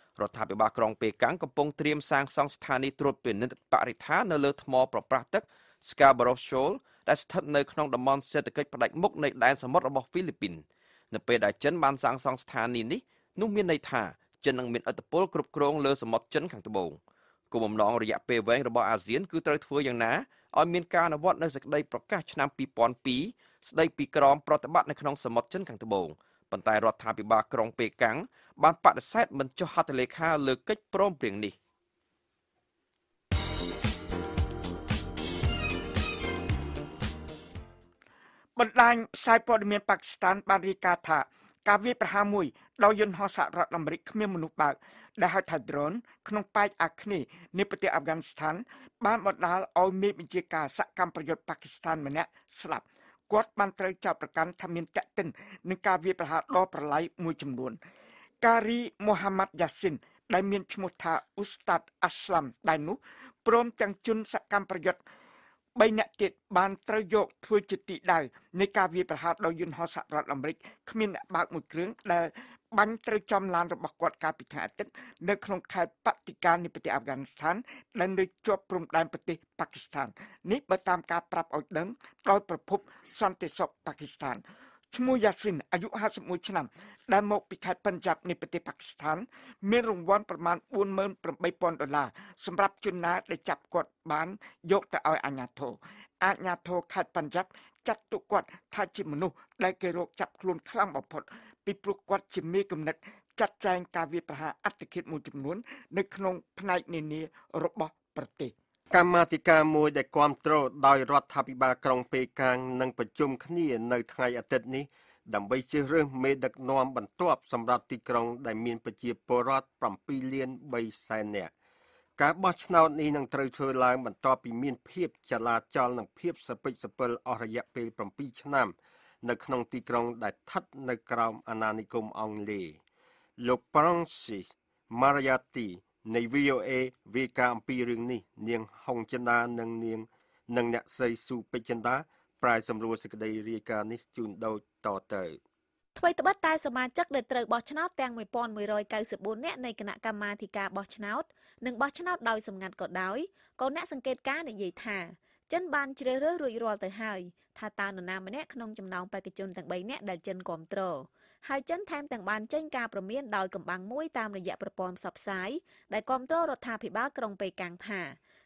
ដ្ឋាភិបាលក្រុងប៉េកាំងកំពុងត្រៀមសាងសង់ស្ថានីយត្រួតពិនិត្យបរិស្ថាននៅលើថ្មប្រប្រាស់ទឹក Scarborough Shoal ដែលស្ថិតនៅក្នុងតំបន់សេដ្ឋកិច្ចផ្ដាច់មុខនៃដែនសមុទ្ររបស់ហ្វីលីពីននៅពេលដែលចិនបានសាងសង់ស្ថានីយនេះ นุมีในท่าจะนั่งเมียนอัตโปลกรุบกรองเลือสมดชั้นขังตะบงกลุ่มน้องระยะเปเวงระบอาเซียนคือเตยทัวอย่างน้าอเมียนการนวัดในสกได้ประกาศนำปีปอนปีสได้ปีกรอมปฏิบัติในขนมสมดชั้นขังตะบงปัญไตรถาปิบากรองเปกังบานปัดเซตมันจะฮัตเลขาเลือกเก็บพร้อมเปลี่ยนนี้บรรดาสายปอดเมียนปากสถานบริการท่ากาวิประหามุยเรายนฮอสระลำบริกเมียมนุปากได้หาถัดร้อนขนมปายอักนีในประเทศอัฟกานิสถานบ้านบรรดาเอาเมียนจีกาสักกรรมประโยชน์ปากสถานมันเนี่ยสลับกวดมันเตยจับประกันทำเมียนแกะตินในกาวิประหารรอประไลมุยจำนวนการีมูฮัมหมัดยาสินได้เมียนชมุธาอุสตัดอัสลัมได้นุพร้อมจังจุนสักกรรมประโยชน์ใบเนติดบานตระโยกทวยจิตติได้ในการวิประหารเรายืนหอสหรัฐอเมริกขมินบากมุดเครื่องได้บันตรจำลานระบกวดการปิดหาติดในโครงข่ายปฏิการในประเทศอัฟกานิสถานและในจวบปรุงแรงประเทศปากีสถานนี้ไปตามการปรับออกดังโดยประพบสันติสุขปากีสถานชมูยาสินอายุห้าสิบมวยชนะได้มกปิขัดปัญจับในประเทศปากีสถานมีรางวัลประมาณบุญเมินประมาณปอนดอลลาร์สำหรับจุนนาได้จับกดบ้านยกแต่เอาอาญาโทอาญาโทขัดปัญจับจัดตุกวดทาจิมนุได้เกโรจับคลุนคลั่งบพดปิปลุกกวดจิมมีกำเนิดจัดแจงการวิประหารอัตคิดมูจำนวนในขนมพนัยเนเนรบประเทศกรรมาธิการมวยได้ความโตโดยรัฐบิบากรองเปกางนังประชุมคณีในไทยอาทิตย์นี้ดังไปเชื่อเรื่องเมดักนอมบรรทบสำหรับติกรองได้มีประชีพรัฐปรัมปีเลียนใบแสนเนี่ยการบอชนาวนี้นังเตยเชยลายบรรทบปีมีเพียบจราจรนังเพียบสเปสเปลอระยะเปปรัมปีชนามในขนมติกรองได้ทัดในกรามอนานิคมอังเลโลปรังซีมารยาตีใน วี โอ เอ เวกาอัมพีเรื่องนี้เนียงหงจันดาหนึ่งเนียงหนึ่งเนี่ยใส่สูบไปจันดาปลายสำรวจสกัดเรียกานี้จูนโดยต่อเตยทวีตบัตไตสมาจักเดินเตยบอชนาตแตงมวยปอนมวยรอยไก่สืบบุญเนี่ยในคณะกรรมาธิการบอชนาตหนึ่งบอชนาตโดยสำนักกฎดอยก็เนี่ยสังเกตการในใหญ่ถ่าจันบานเจริญเรื่อยรวยรอเตยหายทาตาหนุนนามเนี่ยขนมจำนองไปกระจุนต่างใบเนี่ยได้จันกลมโตหายจันแทมแต่งบานเจ้งกาประเมียนดอยกำบังมุ้ยตามระยะประปอมสับสายได้กลมโตรถทาผิบ้ากรงไปกลางท่า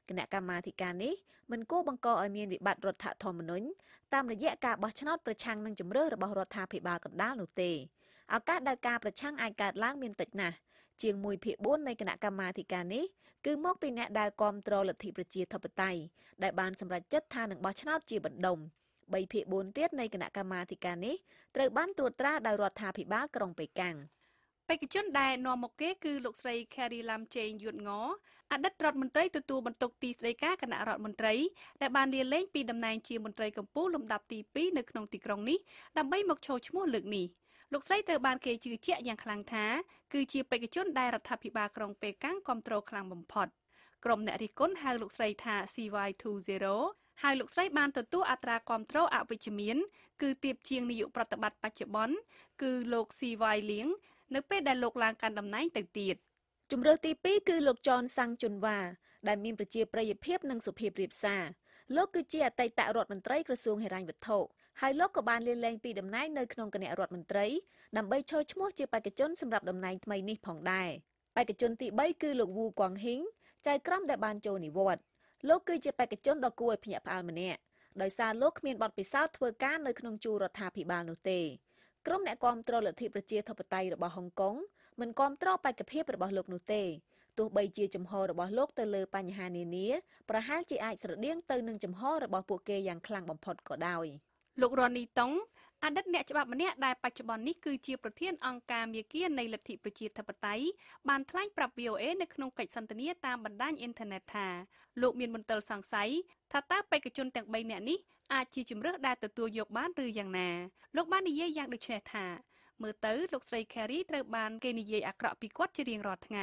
คณะกรรมาธิการนี้มันกู้บังกออเมียนวิบัติรถทาทอมนุนตามระยะกาบชนอดประชังนังจำเรื่อระบรถทาผิบ้ากันด้าลูเตเอาการดากาประชังอากาศล้างเมียนติดนะเจียงมวยผิบุญในคณะกรรมาธิการนี้คือมอกปีเนี่ยได้กลมโตรถทีประเจียทบไตได้บานสำหรับจัดทาหนังบชนอดจีบันดมใบเพียบนเตี้ยในคณะกรรมาธิการนี้เตยบ้านตรวจตราดาวรถทาผิบ้ากรองไปกังไปกิจจนได้นอมกเกคือลูกไส้แครีลามเจนหยุดงออัดดัดรถมนตรีตัวตัวบรรทุกตีไส้ก้าคณะรถมนตรีแต่บานเรียนเล่นปีดำนายเชียร์มนตรีกัมพูลำดับตีปีในขนมตีกรองนี้ดำใบมกโชชมั่วเหลืองนี่ลูกไส้เตยบ้านเกจือเจียอย่างคลังท้าคือเชียร์ไปกิจจนได้รถทาผิบ้ากรองไปกังคอมโตรคลังบ่มพอดกรมเนริก้นหางลูกไส้ท่า ซี วาย ยี่สิบหายลูกไส้บานตัวตัวอัตราความโตรอวิชเมียนคือเตียบเชียงในยุคปฏิบัติปัจจุบันคือโลกซีไวเลี้ยงนึกเป็นได้โลกลางการดำน้ำแต่ตีดจุ่มเรือตีปีคือโลกจอนซังจุนว่าได้มีประเจียประยเพียบนังสุเพียบเรียบซาโลกคือเจียไตตะรถมันไตรกระทรวงเหรัญวัตถุหายโลกกับบานเรียนแรงปีดำน้ำในขนมกระเนรถมันไตรนำใบโชว์ชั่วโมงเจียไปกระจนสำหรับดำน้ำทำไมนี่ผ่องได้ไปกระจนตีใบคือโลกวูกวางหิงใจกล้ำได้บานโจนิวดโลกคือจะไปกระจนดอกกล้วยพญาพาลมันเนี่ยโดยซาโลกมีบอลปีศาจเทวการในขนมจูรถาพิบาลโนเตกรมแนกความตรวจที่ประเจียทบไตระบอบฮ่องกงมันความตรวจไปกับเพียบระบอบโลกโนเตตัวใบเจียจำฮอระบอบโลกเตเลปัญหาเนี้ยประหารจีไอสระเดียงเตหนึ่งจำฮอระบอบพวกเกย์อย่างคลังบอมพอดก็ได้โลกรอนีต้องอันดับเนี่ยฉบับมันเนี่ยได้ปัจจุบันนี้คือเจียประเทศองค์การเมียเกียนในลัทธิประเจียทบไตบานทลายปรับ วี โอ เอ ในขนมไก่สันตเนียตามบรรดาอินเทอร์เน็ตทาโลกเมียนบนเตลสังไซถ้าตาไปกระจนแต่งใบเนี่ยนี้อาจจีจุ่มเลือกได้ตัวตัวยกบ้านหรืออย่างนาโลกบ้านนี้ยากโดยเฉพาะเมื่อเต๋อลูกไส้แครีเต๋อบานเกนิเยอักระปีกวัดจะเรียงรอดไง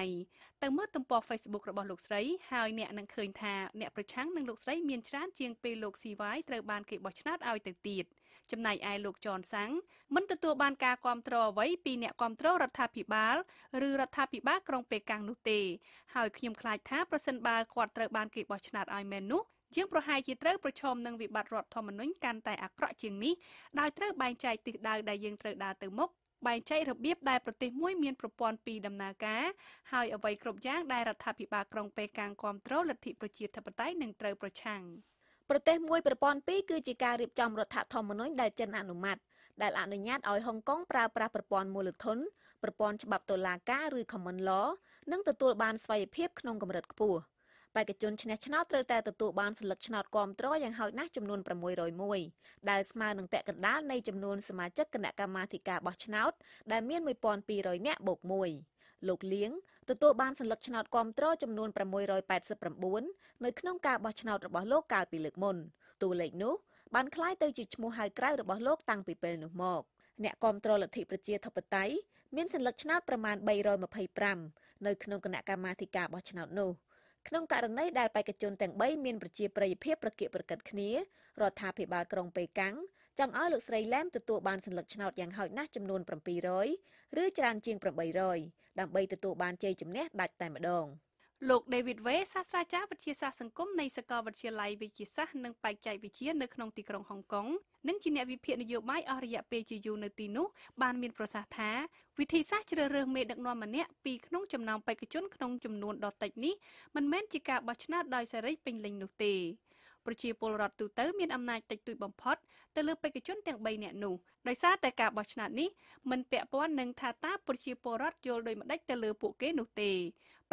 แต่เมื่อตุ่มปอเฟซบุ๊กระบอบลูกไส้หายเนี่ยนังเคยทาเนี่ยประชังนังลูกไส้เมียนช้านเจียงเปลูกซีไว้เต๋อบานเก็บบอชนาดเอาแต่ตีดจำนายไอ้ลูกจอนสังมันตัวตัวบานกาความตรอไว้ปีเนี่ยความตรอรัฐาพิบาลหรือรัฐาพิบาลกรองเปกังนุเตหายขยมคลายท้าประเซนบาลกวาดเต๋อบานเก็บบอชนาดไอแมนุยังประหายจีเตอร์ประชมนังวิบัติรอดทอมนุนการแต่อักระเจียงนี้ดาวเต๋อบานใจติดดาวได้ยังเต๋อดาเต๋อมก By chạy hợp biếp đài proti mũi miên propon pi đầm nà cá, hai ở vầy cột giác đài rạch tháp bị bà krong pe càng quam trố lật thị prochia thập tái nâng trời prochang. Proti mũi propon pi cứ chỉ ca riệp trong rạch tháp thòng nói đài chân anu mặt, đài anu nhát ở Hong Kong pra pra propon mùi lực thốn, propon chập bập tổ là cá rư common law, nâng từ tua ban xoay biếp knong cầm rạch cua. Bài kịch chốn chén chén át rơi tay từ tụ ban lực chén át quam trôi dạng hậu nát chấm nôn bảy mươi rồi môi. Đài smile nâng bẹt cật đá nay chấm nôn xem mà chất cận đại cam ma thì cả bọt chén át. Đài miên mười pòn pì rồi nhẹ bột môi. Lục liếng từ tụ ban lực chén át quam trôi chấm nôn bảy mươi rồi bảy sấp bảy bốn. Nơi khung cả bọt chén át được bỏ lốp cả bị lực mồn. Tụ lệnh nú ban khai tới chỉ mua hai cái được bỏ lốp tăng bị bền được một. Nẹ quam trôi lực thị bịch chia thập bịch tái. Miên sinh lực chén átประมาณbảy rồi mà phải pram. Nơi khung cận đại cam ma thì cả bọt chén át nô. ขนมกระดังในได้ไปกระจุนแต่งใบมีนประชีประยิบเพียบประเกะประกัดคณีรอทาพิบาลกรงเปกางควมตรอจัดการเรียบจำรถถัดทอมนุนได้จันอนุมัติได้ลานอนุญาตเอาฮ่องกงปราปราประปอนมูลธนประปอนปีดำนาการหายอวัยครบย่างได้รัฐาพิบาลกรงเปกางควมตรอและที่ประชีทับไต จังอ้อ ลูกสไลแลมตัวตัวบานสลักชนอดอย่างหอยนักจำนวนประปีร้อยหรือจานเจียงประปีร้อยดำใบตัวตัวบานเจยจำเนตได้แต่มาดอง លោកเดวิดเวสศาสตราจารย์วิทยาศาสตร์สังคมในสกอตแลนด์เชียร์ไลฟ์วิทยาศาสตร์ ប្រជាពលរដ្ឋទូទៅមានអំណាចតិចតួចបំផុតទៅលើបេក្ខជនទាំងបីនាក់នោះដោយសារតែការបោះឆ្នោតនេះមិនពាក់ព័ន្ធនឹងថាតាប្រជាពលរដ្ឋយល់ដោយម្ដេចទៅលើពួកគេនោះទេប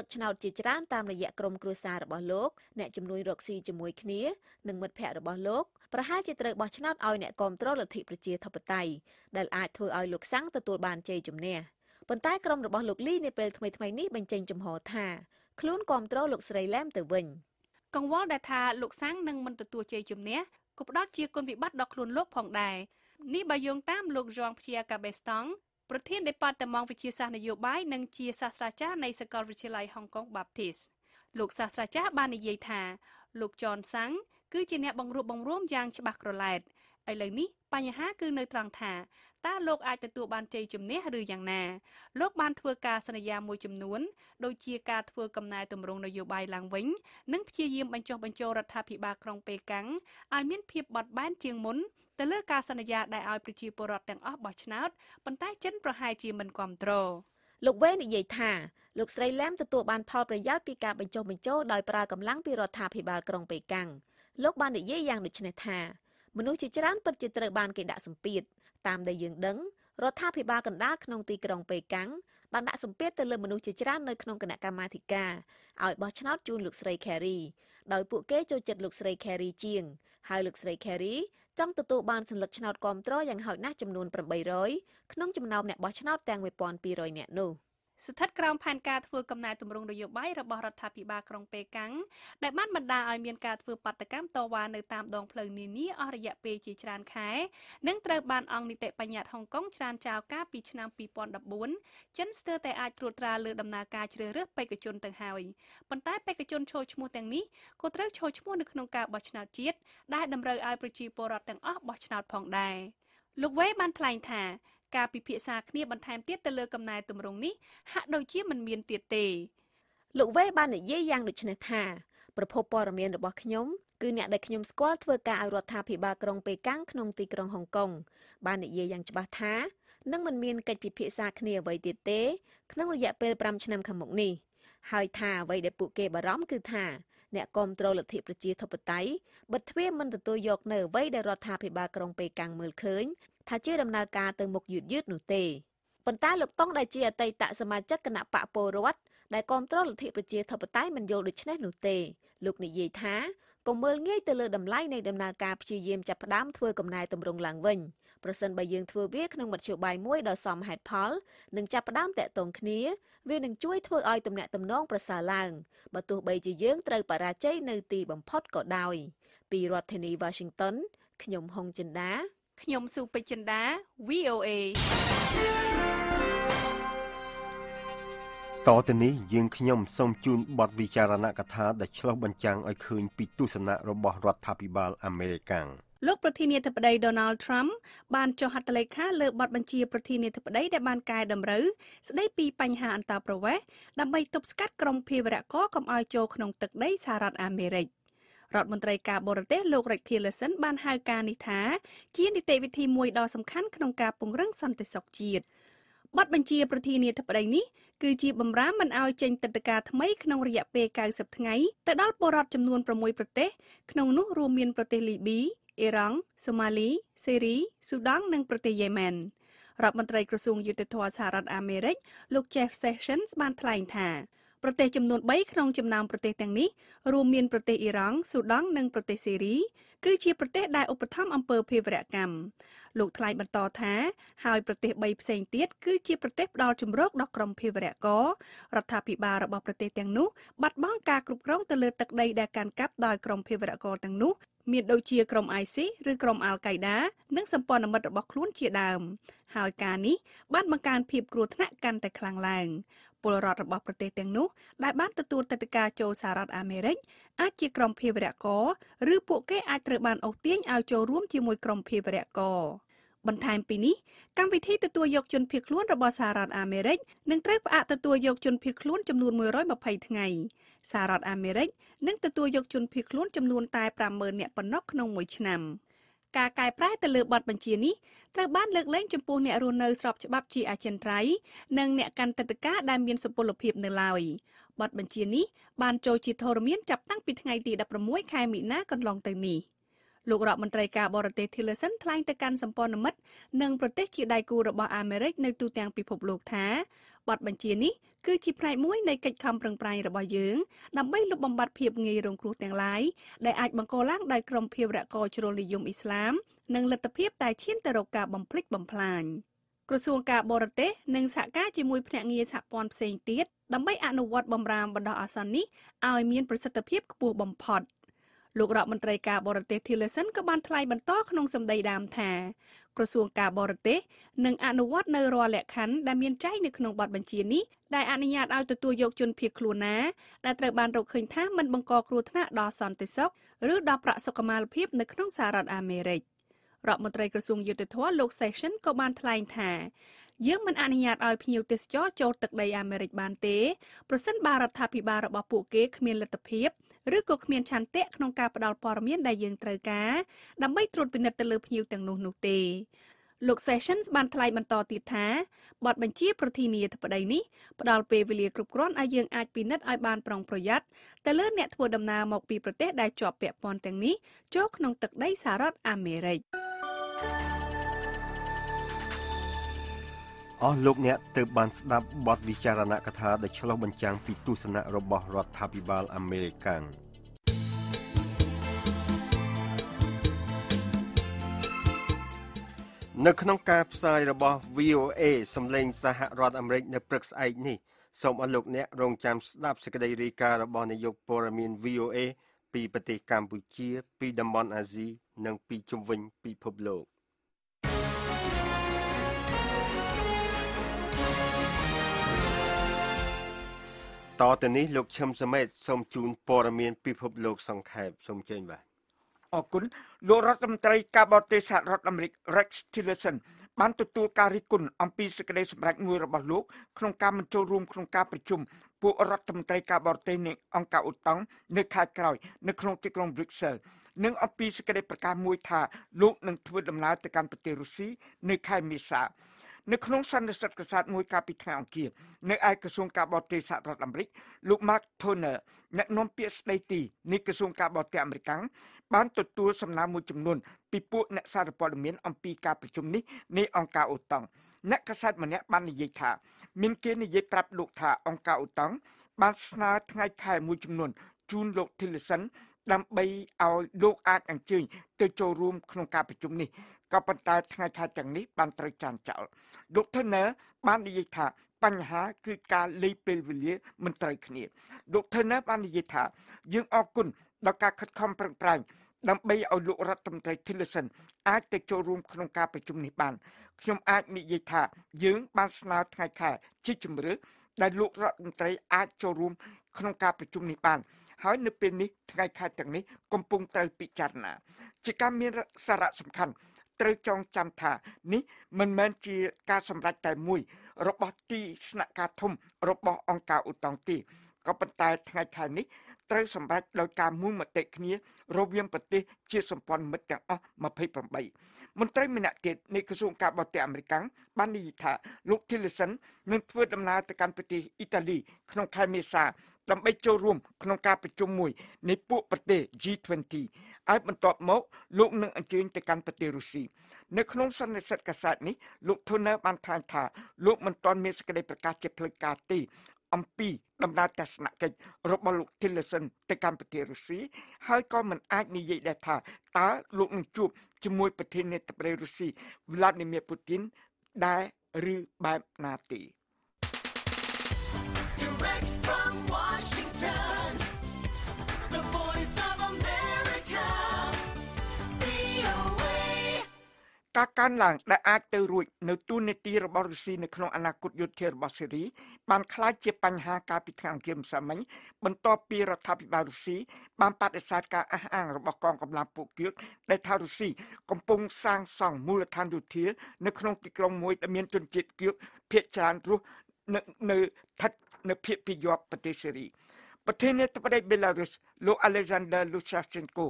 ឹកឆ្នោតជាច្រើនតាមរយៈក្រុមគ្រួសាររបស់លោកអ្នកជំនួយរកស៊ីជាមួយគ្នានឹងមិត្តភ័ក្តិរបស់លោកប្រហែលជាត្រូវបោះឆ្នោតឲ្យអ្នកគាំទ្រលទ្ធិប្រជាធិបតេយ្យដែលអាចធ្វើឲ្យលោកសាំងទទួលបានជ័យជំនះប៉ុន្តែក្រុមរបស់លោកលីនេះពេលថ្មីថ្មីនេះបញ្ចេញចំហថាខ្លួនគាំទ្រលោកស្រីឡែមទៅវិញកង្វល់ដែលថាលោកសាំងនឹងមិនទទួលជ័យជំនះក៏ផ្ដោតជាគុណវិបត្តិដល់ខ្លួនលោកផងដែរនេះបើយោងតាមលោក រងវិទ្យាសាស្ត្រនយោបាយនិងជាសាស្ត្រាចារ្យនៃសាកលវិទ្យាល័យហុងកុងបាបទីស លោកសាស្ត្រាចារ្យបាននិយាយថាលោកចនសាំងគឺជាអ្នកបង្រួបបង្រួមយ៉ាងច្បាស់ក្រឡែតឥឡូវនេះបញ្ហាគឺនៅត្រង់ថាតើលោកអាចទទួលបានជ័យជំនះឬយ៉ាងណាលោកបានធ្វើការសន្យាមួយចំនួនដូចជាការធ្វើកំណែតម្រង់នយោបាយឡើងវិញនិងព្យាយាមបញ្ចុះបញ្ចូលរដ្ឋាភិបាលក្រុងប៉េកាំងឲ្យមានភាពបត់បែនជាងមុនទៅលើការសន្យាដែលឲ្យប្រជាពលរដ្ឋទាំងអស់បោះឆ្នោតប៉ុន្តែចិនប្រហែលជាមិនគាំទ្រ លោកវេនិយាយថាលោកស្រីឡែមទទួលបានផលប្រយោជន៍ពីការបិចុះបញ្ចូលដោយប្រើកម្លាំងពីរដ្ឋាភិបាលក្រុងប៉េកាំងលោកបាននិយាយយ៉ាងដូចនេះថាមនុស្សជាច្រើនពិតជាត្រូវបានគេដាក់សម្ពាធតាមដែលយើងដឹងរដ្ឋាភិបាលកណ្ដាលក្នុងទីក្រុងប៉េកាំងបានដាក់សម្ពាធលើមនុស្សជាច្រើននៅក្នុងគណៈកម្មាធិការឲ្យបោះឆ្នោតជូនលោកស្រីខេរីដោយពួកគេចូលចិត្តលោកស្រីខេរីជាងហើយលោកស្រីខេរីចង់ទទួលបានសន្លឹកឆ្នោតគាំទ្រយ៉ាងហោចណាស់ចំនួន bảyរយនាក់ នោះ ស្ថាប័នបណ្ដាឲ្យមានការធ្វើបាតកម្មតវ៉ានៅតាមដងផ្លូវនានាអស់រយៈពេលជាច្រើនខែនិងត្រូវបានអង្គនីតិបញ្ញត្តិហុងកុងច្រានចោលការពីឆ្នាំ ពីរពាន់ដប់បួន ចិនស្ទើរតែអាចត្រួតត្រាលើដំណើរការជ្រើសរើសបេក្ខជនទាំងហើយប៉ុន្តែបេក្ខជនចូលឈ្មោះទាំងនេះក៏ត្រូវចូលឈ្មោះនៅក្នុងការបោះឆ្នោតជាតិដែលតម្រូវឲ្យប្រជាពលរដ្ឋទាំងអស់បោះឆ្នោតផងដែរលោកវេបានថ្លែងថា ការពិភាក្សាគ្នាបន្ថែមទៀតទៅលើកំណែតម្រង់នេះហាក់ដូចជាមិនមានទៀតទេលោកវេបាននិយាយយ៉ាងដូចនេះថាប្រភពព័ត៌មានរបស់ខ្ញុំគឺអ្នកដែលខ្ញុំស្គាល់ធ្វើការឲ្យរដ្ឋាភិបាលក្រុងប៉េកាំងក្នុងទីក្រុងហុងកុងបាននិយាយយ៉ាងច្បាស់ថានឹងមិនមានកិច្ចពិភាក្សាគ្នាអ្វីទៀតទេក្នុងរយៈពេល អ្នកគាំទ្រលទ្ធិប្រជាធិបតេយ្យបិទទ្វារមិនទទួលយកនៅអ្វីដែលរដ្ឋាភិបាលក្រុងប៉េកាំងមើលឃើញ ថាជាដំណើរការទៅមុខយឺតៗនោះទេប៉ុន្តែលោកតង់ដែលជាអតីតសមាជិកគណៈបកពលរដ្ឋដែលគាំទ្រលទ្ធិប្រជាធិបតេយ្យមិនយល់ដូច្នេះនោះទេលោកនិយាយថាកុំមើលងាយទៅលើតម្លៃនៃដំណើរការព្យាយាមចាប់ផ្ដើមធ្វើកំណែតម្រង់ឡើងវិញប្រសិនបើយើងធ្វើវាក្នុងមធ្យោបាយមួយដោយសមហេតុផលនឹងចាប់ផ្ដើមតាក់ទងគ្នាវានឹងជួយធ្វើឲ្យទំនាក់ទំនងប្រសើរឡើងបើទោះបីជាយើងត្រូវបរាជ័យនៅទីបំផុតក៏ដោយពីរដ្ឋធានី Washington ខ្ញុំហុងចិនដាខ្ញុំស៊ូពេជ្រចិនដា វី អូ เอ តទៅនេះយើងខ្ញុំសូមជូនបទវិចារណកថាដែលឆ្លុះបញ្ចាំងឲ្យឃើញពីទស្សនៈរបស់រដ្ឋាភិបាលអាមេរិកលោកប្រធានាធិបតី Donald Trump បានចុះហត្ថលេខាលើបទបញ្ជាប្រធានាធិបតីដែលបានកែតម្រូវស្តីពីបញ្ហាអន្តោប្រវេសន៍ដើម្បីទប់ស្កាត់ក្រុមភេរវករកុំឲ្យចូលក្នុងទឹកដីសហរដ្ឋអាមេរិករដ្ឋមន្ត្រីការបរទេសលោក Rex Tillerson បានហៅការនេះថាជានីតិវិធីមួយដ៏សំខាន់ក្នុងការពង្រឹងសន្តិសុខជាតិបទបញ្ជាប្រធានាធិបតីនេះគឺជាបម្រាមមិនឲ្យចេញទិដ្ឋាការថ្មីក្នុងរយៈពេល90ថ្ងៃទៅដល់ពលរដ្ឋចំនួន6ប្រទេសក្នុងនោះរួមមានប្រទេសលីប៊ីអ៊ីរ៉ង់សូម៉ាលីសេរីស៊ូដង់និងប្រទេសយេម៉ែនរដ្ឋមន្ត្រីក្រសួងយុតិធធម៌សហរដ្ឋអាមេរិកលោក Jeff Sessions បានថ្លែងថាប្រទេសចំនួន3ក្នុងចំណោមប្រទេសទាំងនេះរួមមានប្រទេសអ៊ីរ៉ង់ស៊ូដង់និងប្រទេសសេរីគឺជាប្រទេសដែលឧបត្ថម្ភអំពើភេរវកម្មលោកថ្លែងបន្តថាហើយប្រទេស3ផ្សេងទៀតគឺជាប្រទេសផ្ដល់ជំរកដល់ក្រុមភេរវកររដ្ឋាភិបាលរបស់ប្រទេសទាំងនោះបាត់បង់ការគ្រប់គ្រងទៅលើទឹកដីដែលកាន់កាប់ដោយក្រុមភេរវករទាំងនោះមានដូចជាក្រុម ISIS ឬក្រុម Al-Qaeda និងសម្ព័ន្ធមិត្តរបស់ខ្លួនជាដើមហើយការនេះបានបង្កើនភាពគ្រោះថ្នាក់កាន់តែខ្លាំងឡើងពលរដ្ឋរបស់ប្រទេសទាំងនោះដែលបានទទួលទិដ្ឋាការចូលសហរដ្ឋអាមេរិកអាចជាក្រុមភេរវករឬពួកគេអាចត្រូវបានអូសទាញឲ្យចូលរួមជាមួយក្រុមភេរវករបន្ថែមពីនេះកម្មវិធីទទួលយកជនភៀសខ្លួនរបស់សហរដ្ឋអាមេរិកនឹងត្រូវផ្អាកទទួលយកជនភៀសខ្លួនចំនួន120ថ្ងៃសហរដ្ឋអាមេរិកនឹងទទួលយកជនភៀសខ្លួនចំនួនតែ 50,000 នាក់ប៉ុណ្ណោះក្នុងមួយឆ្នាំការកែប្រែទៅលើបទបញ្ជានេះត្រូវបានលើកឡើងចំពោះអ្នករស់នៅស្របច្បាប់ជាអចិន្ត្រៃយ៍និងអ្នកកាន់ទិដ្ឋាការដែលមានសុពលភាពនៅឡើយបទបញ្ជានេះបានចូលជាធរមានចាប់តាំងពីថ្ងៃទី16ខែមីនាកន្លងទៅនេះលោករដ្ឋមន្ត្រីការបរទេស Tillerson ថ្លែងទៅកាន់សម្ព័ន្ធមិត្តនិងប្រទេសជាដៃគូរបស់អាមេរិកនៅទូទាំងពិភពលោកថាបទបញ្ជានេះគឺជាផ្នែកមួយនៃកិច្ចខំប្រឹងប្រែងរបស់យើងដើម្បីលុបបំបាត់ភាពងាយរងគ្រោះទាំងឡាយដែលអាចបង្កឡើងដោយក្រុមភេរវករជ្រុលនិយមអ៊ីស្លាមនិងលទ្ធភាពតែឈានទៅរកការបំផ្លិចបំផ្លាញក្រសួងការបរទេសនិងសហការជាមួយភ្នាក់ងារសហព័ន្ធផ្សេងទៀតដើម្បីអនុវត្តបម្រាមបណ្ដោះអាសន្ននេះឲ្យមានប្រសិទ្ធភាពខ្ពស់បំផុតលោករដ្ឋមន្ត្រីការបរទេស Tillerson ក៏បានថ្លែងបន្តក្នុងសម្ដីដើមថាក្រសួងការបរទេសនឹងអនុវត្តនៅរាល់លក្ខខណ្ឌដែលមានចែងនៅក្នុងបទបញ្ជានេះដែលអនុញ្ញាតឲ្យទទួលយកជនភៀសខ្លួនណាដែលត្រូវបានរកឃើញថាមិនបង្កគ្រោះថ្នាក់ដល់សន្តិសុខឬដល់ប្រាក់សុខុមាលភាពនៅក្នុងសហរដ្ឋអាមេរិករដ្ឋមន្ត្រីក្រសួងយុតិធម៌លោក Session ក៏បានថ្លែងថាយើងមិនអនុញ្ញាតឲ្យភ្ញៀវទេសចរចូលទឹកដីអាមេរិកបានទេប្រសិនបើរដ្ឋាភិបាលរបស់ពួកគេគ្មានលទ្ធភាពឬក៏គ្មានឆន្ទៈក្នុងការផ្តល់ព័ត៌មានដែលយើងត្រូវការដើម្បីត្រួតពិនិត្យទៅលើភ្ញៀវទាំងនោះនោះទេលោក Sessions បានថ្លែងបន្តទៀតថាបទបញ្ជាប្រធានាធិបតីនេះផ្តល់ពេលវេលាគ្រប់គ្រាន់ឲ្យយើងអាចពិនិត្យឲ្យបានប្រុងប្រយ័ត្នទៅលើអ្នកធ្វើដំណើរមកពីប្រទេសដែលជាប់ពាក់ព័ន្ធទាំងនេះចូលក្នុងទឹកដីសហរដ្ឋអាមេរិកអស់លោកអ្នកទើបបានស្ដាប់បទវិចារណកថាដែលឆ្លុះបញ្ចាំងពីទស្សនៈរបស់រដ្ឋាភិបាលអាមេរិកនៅក្នុងការផ្សាយរបស់ វី អូ เอ សំឡេងសហរដ្ឋអាមេរិកនៅព្រឹកស្អែកនេះសូមអស់លោកអ្នករងចាំស្ដាប់សេចក្តីរាយការណ៍របស់នាយកព័ត៌មាន វី អូ เอ ពីប្រទេសកម្ពុជាពីតំបន់អាស៊ីនិងពីជុំវិញពិភពលោកតទៅនេះលោកឈឹមសមេតសូមជូនព័ត៌មានពិភពលោកសង្ខេបសូមជើញបាទអរគុណលោករដ្ឋមន្ត្រីការបរទេសសហរដ្ឋអាមេរិក Rex Tillerson បានទទួលការរិះគន់អំពីសេចក្តីសម្រេចមួយរបស់លោកក្នុងការមិនចូលរួមក្នុងការប្រជុំពួករដ្ឋមន្ត្រីការបរទេសនៃអង្គការអូតង់នៅខែក្រោយនៅក្នុងទីក្រុង Brussels និងអំពីសេចក្តីប្រកាសមួយថាលោកនឹងធ្វើដំណើរទៅកាន់ប្រទេសរុស្ស៊ីនៅខែមេសានៅក្នុងសន្និសីទកសាតមួយកាលពីថ្ងៃអង្គារនៅឯក្រសួងការបរទេសសហរដ្ឋអាមេរិកលោក Mark Toner អ្នកនាំពាក្យស្ដីទីនៃក្រសួងការបរទេសអាមេរិកបានទទួលសំណើមួយចំនួនពីពួកអ្នកសារព័ត៌មានអំពីការប្រជុំនេះនៃអង្គការអូតង់អ្នកកាសែតម្នាក់បាននិយាយថាមានគេនិយាយប្រាប់លោកថាអង្គការអូតង់បានស្នើថ្ងៃខែមួយចំនួនជូនលោក Tillerson ដើម្បីឲ្យលោកអាចអញ្ជើញទៅចូលរួមក្នុងការប្រជុំនេះក៏ប៉ុន្តែថ្ងៃខែទាំងនេះបានត្រូវចាញ់ចោលលោក Turner បាននិយាយថាបញ្ហាគឺការលេីពេលវេលាមិនត្រូវគ្នាលោក Turner បាននិយាយថាយើងអរគុណដល់ការខិតខំប្រឹងប្រែង ដើម្បីឲ្យលោករដ្ឋមន្ត្រី Tillerson អាចទៅចូលរួមក្នុងការប្រជុំនេះបានខ្ញុំអាចនិយាយថាយើងបានស្នើថ្ងៃខែជាជំរឿដែលលោករដ្ឋមន្ត្រីអាចចូលរួមក្នុងការប្រជុំនេះបានហើយនៅពេលនេះថ្ងៃខែទាំងនេះកំពុងត្រូវពិចារណាជាការមានសារៈសំខាន់ត្រូវចងចាំថានេះមិនមែនជាការសម្រេចតែមួយរបស់ទីស្នាក់ការធំរបស់អង្គការអូតង់ទីក៏ប៉ុន្តែថ្ងៃខែនេះត្រូវសម្រេចដោយការមួយមតិគ្នារវាងប្រទេសជាសម្ព័ន្ធមិត្តទាំងអស់ยี่สิบแปดមន្ត្រីម្នាក់ទៀតនៃក្រសួងការបរទេសអាមេរិកបាននិយាយថាលោក Tillerson នឹងធ្វើដំណើរទៅកាន់ប្រទេសអ៊ីតាលីក្នុងខែមេសាដើម្បីចូលរួមក្នុងការប្រជុំមួយនៃពួកប្រទេស จี ยี่สิบ ហើយបន្ទាប់មកលោកនឹងអញ្ជើញទៅកាន់ប្រទេសរុស្ស៊ីនៅក្នុងសន្និសីទកាសែតនេះលោក Turner បានថ្លែងថាលោកមិនទាន់មានសេចក្តីប្រកាសជាផ្លូវការទេអំពីដំណើរទស្សនកិច្ចរបស់លោក Tillerson ទៅកាន់ប្រទេសរុស្ស៊ីហើយក៏មិនអាចនិយាយដែរថាតើលោកនឹងជួបជាមួយប្រធានាធិបតីរុស្ស៊ី Vladimir Putin ដែរឬបែបណាទេការកានឡើងដែលអាចទៅរួចនៅទូនេតិរបស់រុស្ស៊ីនៅក្នុងអនាគតយុទ្ធសាស្ត្ររបស់សេរីបានខ្លាចជាបញ្ហាការពីខាងគៀមសាមញ្ញបន្ទាប់ពីរដ្ឋាភិបាលរុស្ស៊ីបានបដិសេធការអះអាងរបស់កងកម្លាំងពួកគៀកដែលថារុស្ស៊ីកំពុងសាងសង់មូលដ្ឋានយោធានៅក្នុងទីក្រុងមួយដែលមានជនជាតិគៀកភាគច្រើនរស់នៅស្ថិតនៅភាគពាយ័ព្យប្រទេសសេរីប្រធានាធិបតីបេឡារុសលោក Alexander Lukashenko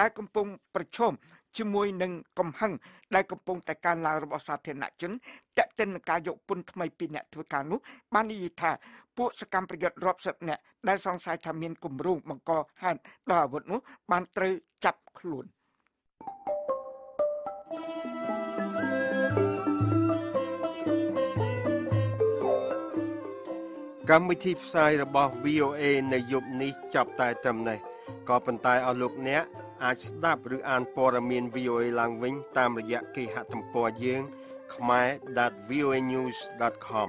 ដែលកំពុងប្រឈមជាមួយនឹងកំហឹងដែលកំពុងតែកើនឡើងរបស់សាធារណជនតាក់ទិននឹងការយកពន្ធថ្មីពីអ្នកធ្វើការនោះបាននិយាយថាពួកសកម្មប្រយុទ្ធរាប់សិបនាក់ដែលសង្ស័យថាមានគម្រោងបង្កហេតុដល់អាវុធនោះបានត្រូវចាប់ខ្លួនកម្មវិធីផ្សាយរបស់ វី អូ เอ នៅយប់នេះចាប់តែត្រឹមនេះក៏ប៉ុន្តែអស់លោកអ្នកអាចស្ដាប់ឬអានព័ត៌មាន វី អូ เอ ឡើងវិញតាមរយៈគេហទំព័រយើង ខ្មែរ ដត វី អូ เอ นิউজ ដត com